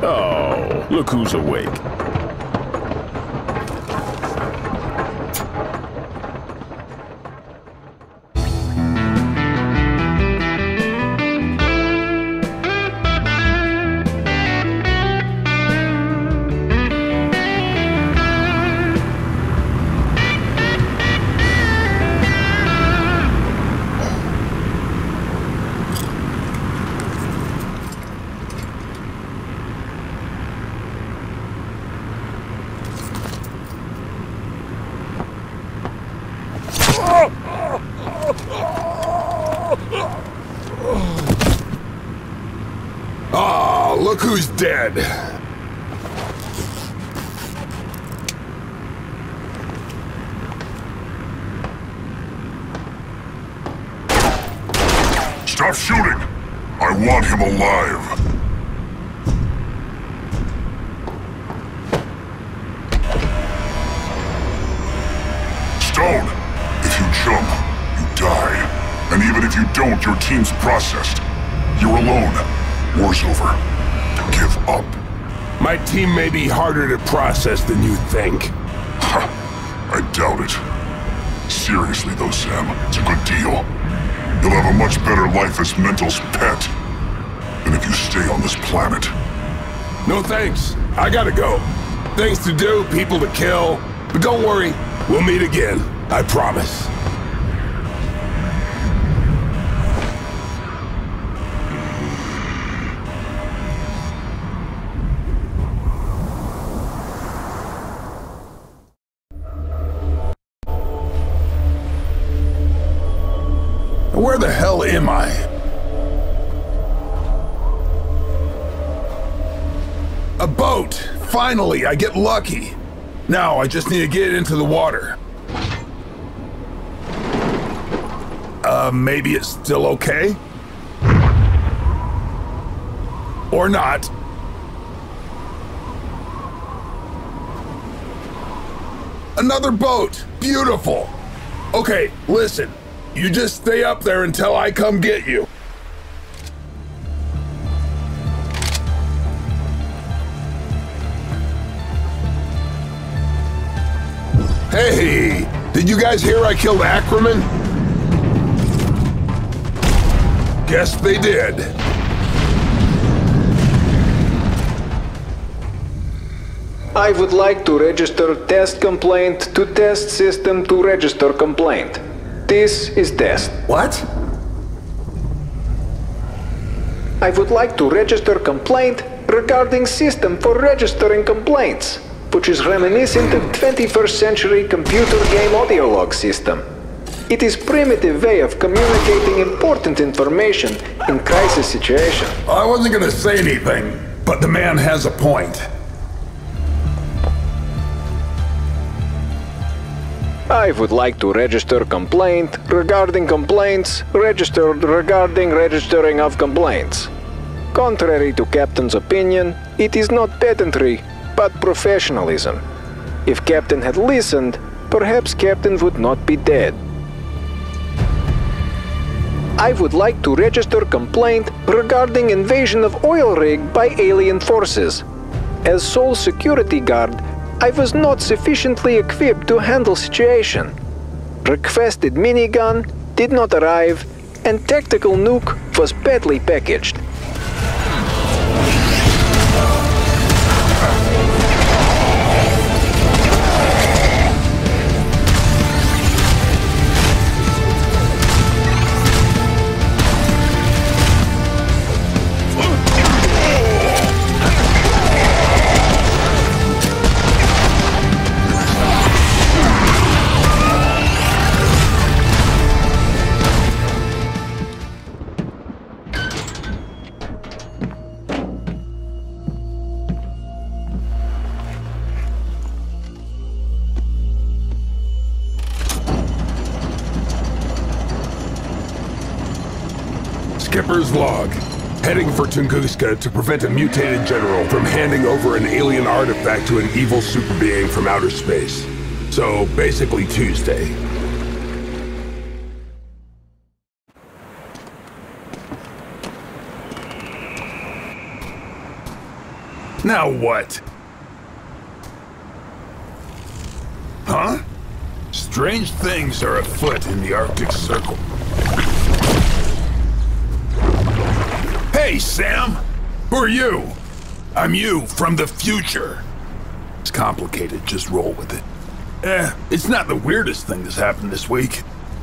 Oh, look who's awake. Who's dead? Stop shooting! I want him alive! Stone! If you jump, you die. And even if you don't, your team's processed. You're alone. War's over. Give up. My team may be harder to process than you think. I doubt it. Seriously though, Sam, it's a good deal. You'll have a much better life as Mental's pet than if you stay on this planet. No thanks. I gotta go. Things to do, people to kill. But don't worry, we'll meet again. I promise. Where the hell am I? A boat! Finally, I get lucky. Now I just need to get into the water. Maybe it's still okay? Or not. Another boat! Beautiful! Okay, listen. You just stay up there until I come get you. Hey! Did you guys hear I killed Ackerman? Guess they did. I would like to register test complaint to test system to register complaint. This is test. What? I would like to register complaint regarding system for registering complaints, which is reminiscent of 21st century computer game audio log system. It is primitive way of communicating important information in crisis situation. I wasn't gonna say anything, but the man has a point. I would like to register complaint regarding complaints registered regarding registering of complaints. Contrary to Captain's opinion, it is not pedantry, but professionalism. If Captain had listened, perhaps Captain would not be dead. I would like to register complaint regarding invasion of oil rig by alien forces. As sole security guard, I was not sufficiently equipped to handle situation. Requested minigun did not arrive, and tactical nuke was badly packaged. Skipper's log. Heading for Tunguska to prevent a mutated general from handing over an alien artifact to an evil superbeing from outer space. So, basically Tuesday. Now what? Huh? Strange things are afoot in the Arctic Circle. Hey, Sam! Who are you? I'm you, from the future. It's complicated, just roll with it. It's not the weirdest thing that's happened this week.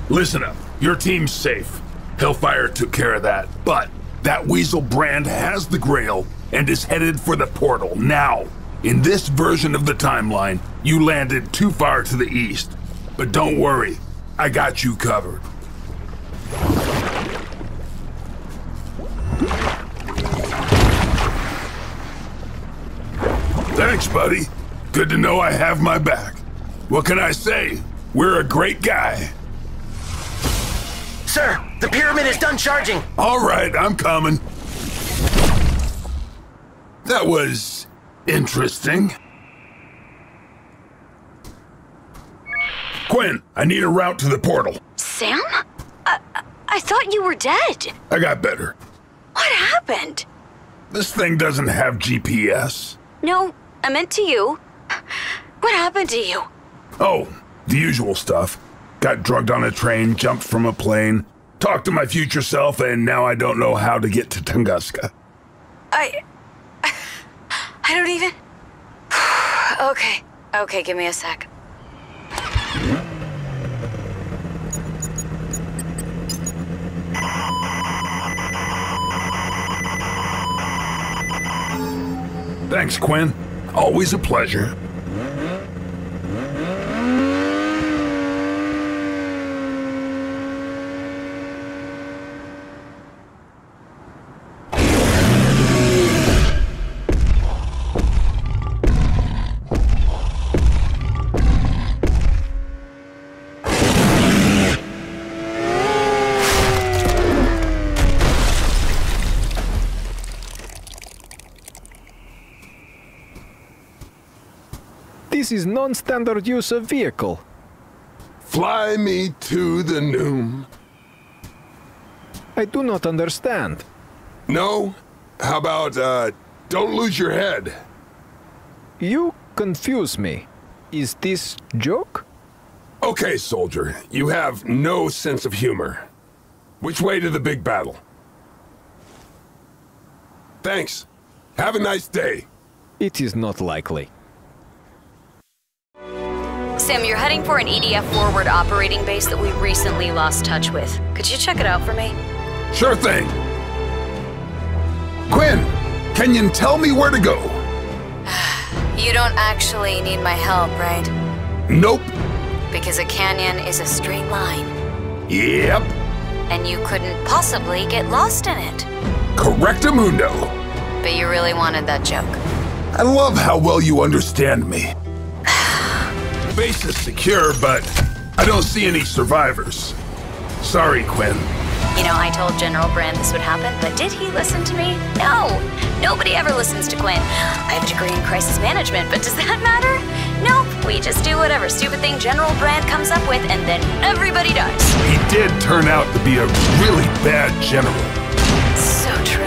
Listen up, your team's safe. Hellfire took care of that, but that weasel brand has the Grail and is headed for the portal now. In this version of the timeline, you landed too far to the east. But don't worry, I got you covered. Thanks, buddy. Good to know I have my back. What can I say? We're a great guy. Sir, the pyramid is done charging. All right, I'm coming. That was interesting. Quinn, I need a route to the portal. Sam? I thought you were dead. I got better. What happened? This thing doesn't have GPS. No, I meant to you. What happened to you? Oh, the usual stuff. Got drugged on a train, jumped from a plane, talked to my future self, and now I don't know how to get to Tunguska. I don't even... Okay, give me a sec. Thanks, Quinn. Always a pleasure. This is non-standard use of vehicle. Fly me to the Noom. I do not understand. No? How about, don't lose your head? You confuse me. Is this joke? Okay, soldier. You have no sense of humor. Which way to the big battle? Thanks. Have a nice day. It is not likely. Sam, you're heading for an EDF forward operating base that we recently lost touch with. Could you check it out for me? Sure thing. Quinn, can you tell me where to go? You don't actually need my help, right? Nope. Because a canyon is a straight line. Yep. And you couldn't possibly get lost in it. Correctamundo. But you really wanted that joke. I love how well you understand me. Base is secure, but I don't see any survivors. Sorry, Quinn. You know, I told General Brand this would happen, but did he listen to me? No! Nobody ever listens to Quinn. I have a degree in crisis management, but does that matter? Nope, we just do whatever stupid thing General Brand comes up with, and then everybody dies. He did turn out to be a really bad general. So true.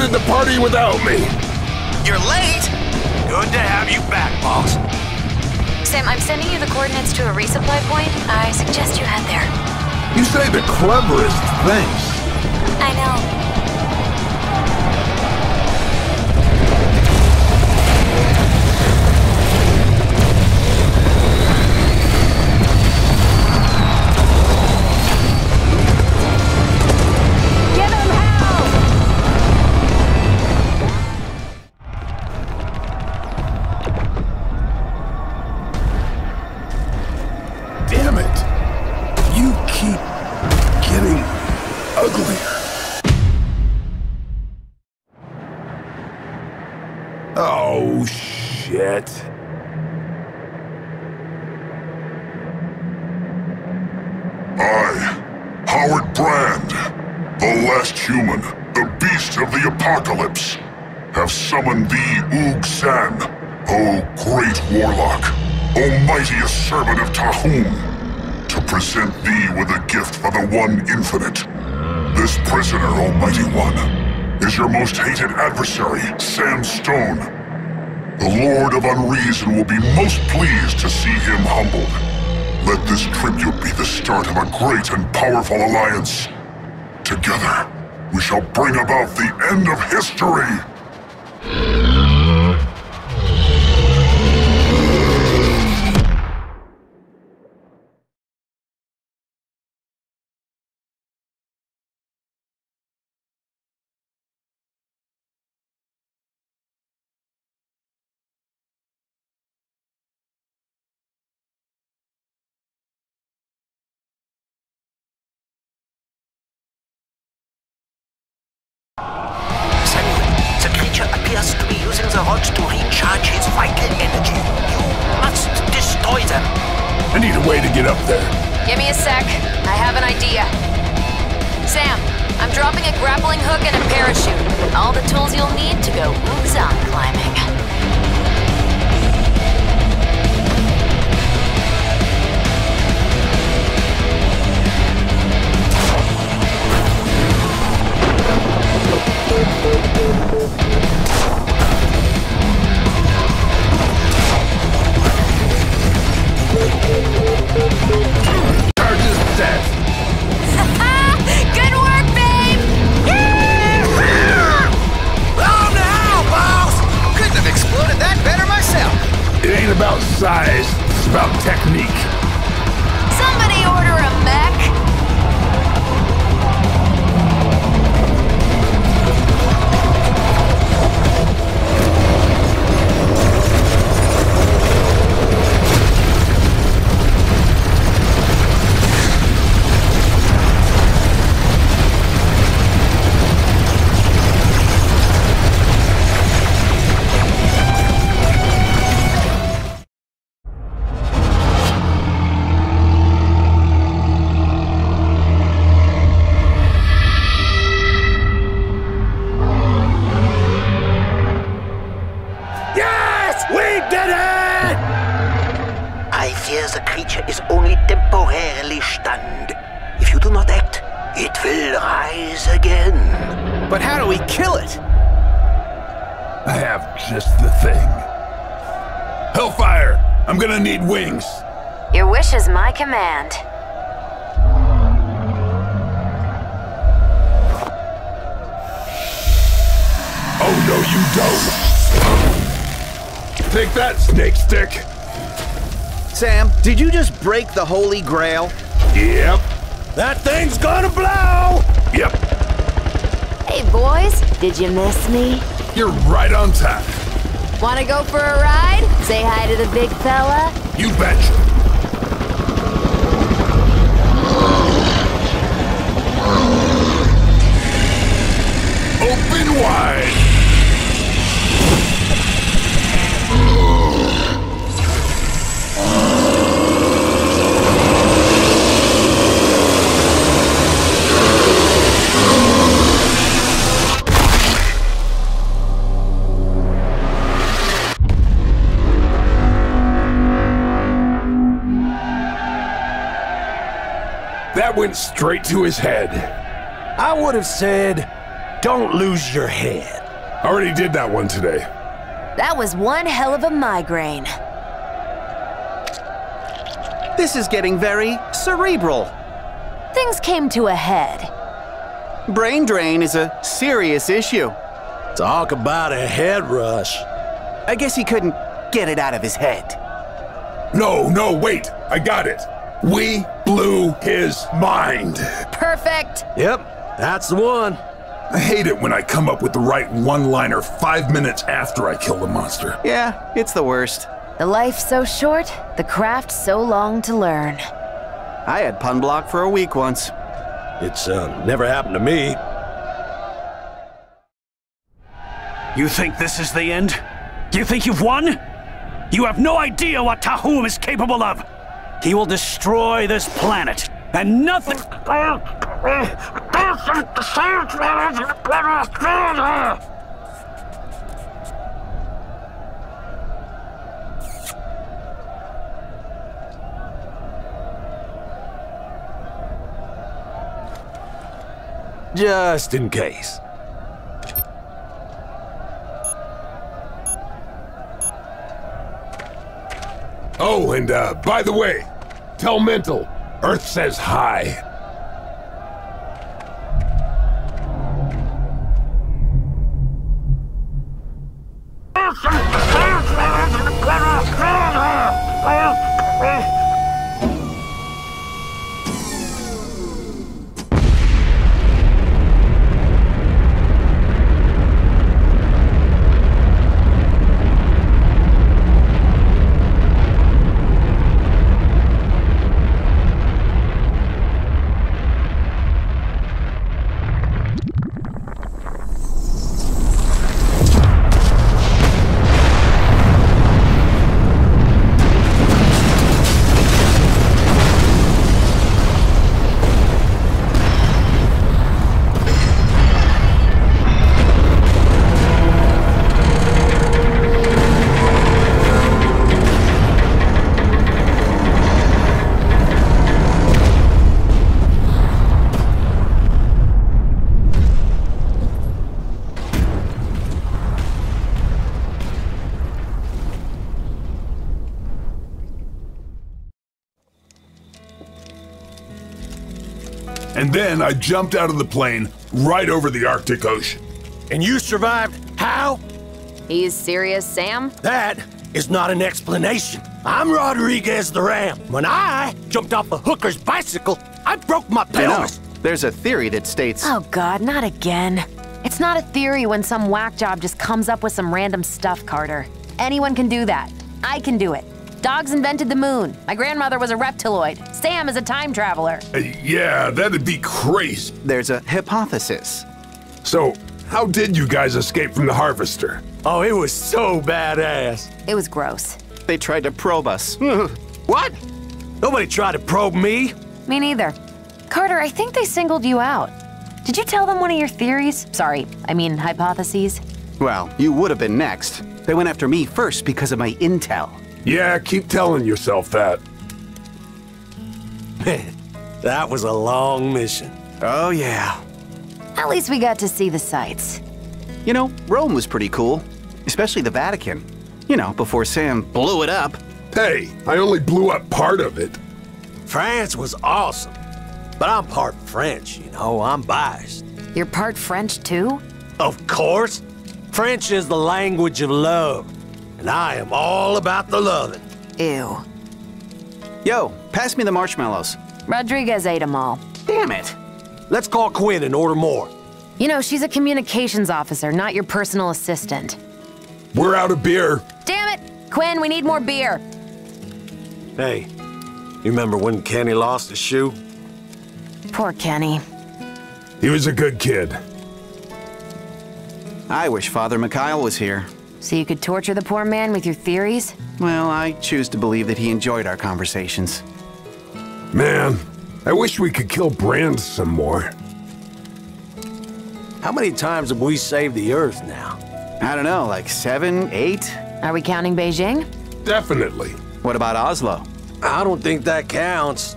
started the party without me. You're late. Good to have you back, boss. Sam, I'm sending you the coordinates to a resupply point. I suggest you head there. You say the cleverest things. I know. Infinite. This prisoner, Almighty One, is your most hated adversary, Sam Stone. The Lord of Unreason will be most pleased to see him humbled. Let this tribute be the start of a great and powerful alliance. Together, we shall bring about the end of history! Command. Oh no, you don't! Take that, snake stick! Sam, did you just break the Holy Grail? Yep. That thing's gonna blow! Yep. Hey boys, did you miss me? You're right on time. Wanna go for a ride? Say hi to the big fella? You betcha. Wide. That went straight to his head. I would have said Don't lose your head. I already did that one today. That was one hell of a migraine. This is getting very cerebral. Things came to a head. Brain drain is a serious issue. Talk about a head rush. I guess he couldn't get it out of his head. No, wait. I got it. We blew his mind. Perfect. Yep, that's the one. I hate it when I come up with the right one-liner 5 minutes after I kill the monster. Yeah, it's the worst. The life so short, the craft so long to learn. I had pun block for a week once. It's never happened to me. You think this is the end? You think you've won? You have no idea what Tahum is capable of. He will destroy this planet, and nothing... Just in case. Oh, and by the way, tell Mental, Earth says hi. And then I jumped out of the plane right over the Arctic Ocean. And you survived how? He's serious, Sam? That is not an explanation. I'm Rodriguez the Ram. When I jumped off a hooker's bicycle, I broke my pelvis. There's a theory that states... Oh God, not again. It's not a theory when some whackjob just comes up with some random stuff, Carter. Anyone can do that. I can do it. Dogs invented the moon. My grandmother was a reptiloid. Sam is a time traveler. Yeah, that'd be crazy. There's a hypothesis. So, how did you guys escape from the Harvester? Oh, it was so badass. It was gross. They tried to probe us. What? Nobody tried to probe me. Me neither. Carter, I think they singled you out. Did you tell them one of your theories? Sorry, I mean hypotheses. Well, you would have been next. They went after me first because of my intel. Yeah, keep telling yourself that. That was a long mission. Oh, yeah. At least we got to see the sights. You know, Rome was pretty cool. Especially the Vatican. You know, before Sam blew it up. Hey, I only blew up part of it. France was awesome. But I'm part French, you know, I'm biased. You're part French, too? Of course. French is the language of love. And I am all about the loving. Ew. Yo, pass me the marshmallows. Rodriguez ate them all. Damn it. Let's call Quinn and order more. You know, she's a communications officer, not your personal assistant. We're out of beer. Damn it! Quinn, we need more beer. Hey, you remember when Kenny lost his shoe? Poor Kenny. He was a good kid. I wish Father Mikhail was here. So you could torture the poor man with your theories? Well, I choose to believe that he enjoyed our conversations. Man, I wish we could kill Brand some more. How many times have we saved the Earth now? I don't know, like 7, 8? Are we counting Beijing? Definitely. What about Oslo? I don't think that counts.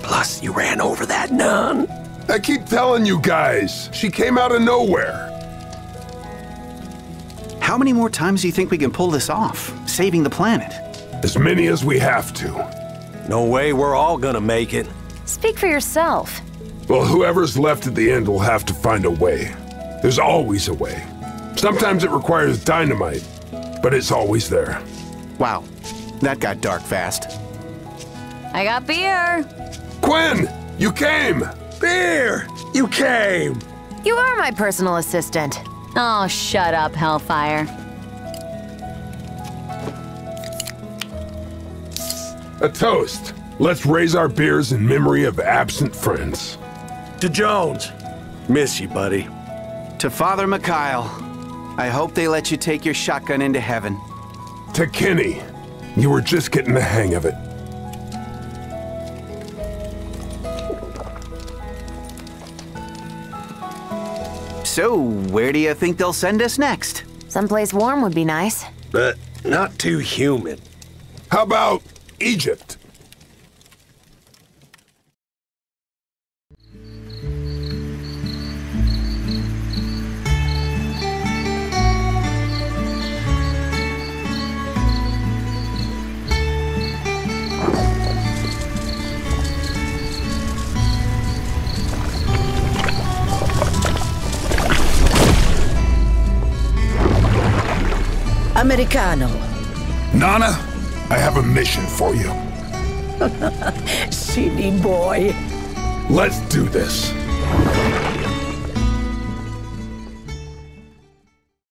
Plus, you ran over that nun. I keep telling you guys, she came out of nowhere. How many more times do you think we can pull this off, saving the planet? As many as we have to. No way, we're all gonna make it. Speak for yourself. Well, whoever's left at the end will have to find a way. There's always a way. Sometimes it requires dynamite, but it's always there. Wow, that got dark fast. I got beer. Quinn, you came! Beer, you came! You are my personal assistant. Oh, shut up, Hellfire. A toast. Let's raise our beers in memory of absent friends. To Jones. Miss you, buddy. To Father Mikhail. I hope they let you take your shotgun into heaven. To Kenny. You were just getting the hang of it. So, where do you think they'll send us next? Someplace warm would be nice. But not too humid. How about Egypt? Americano. Nana, I have a mission for you. Silly boy. Let's do this.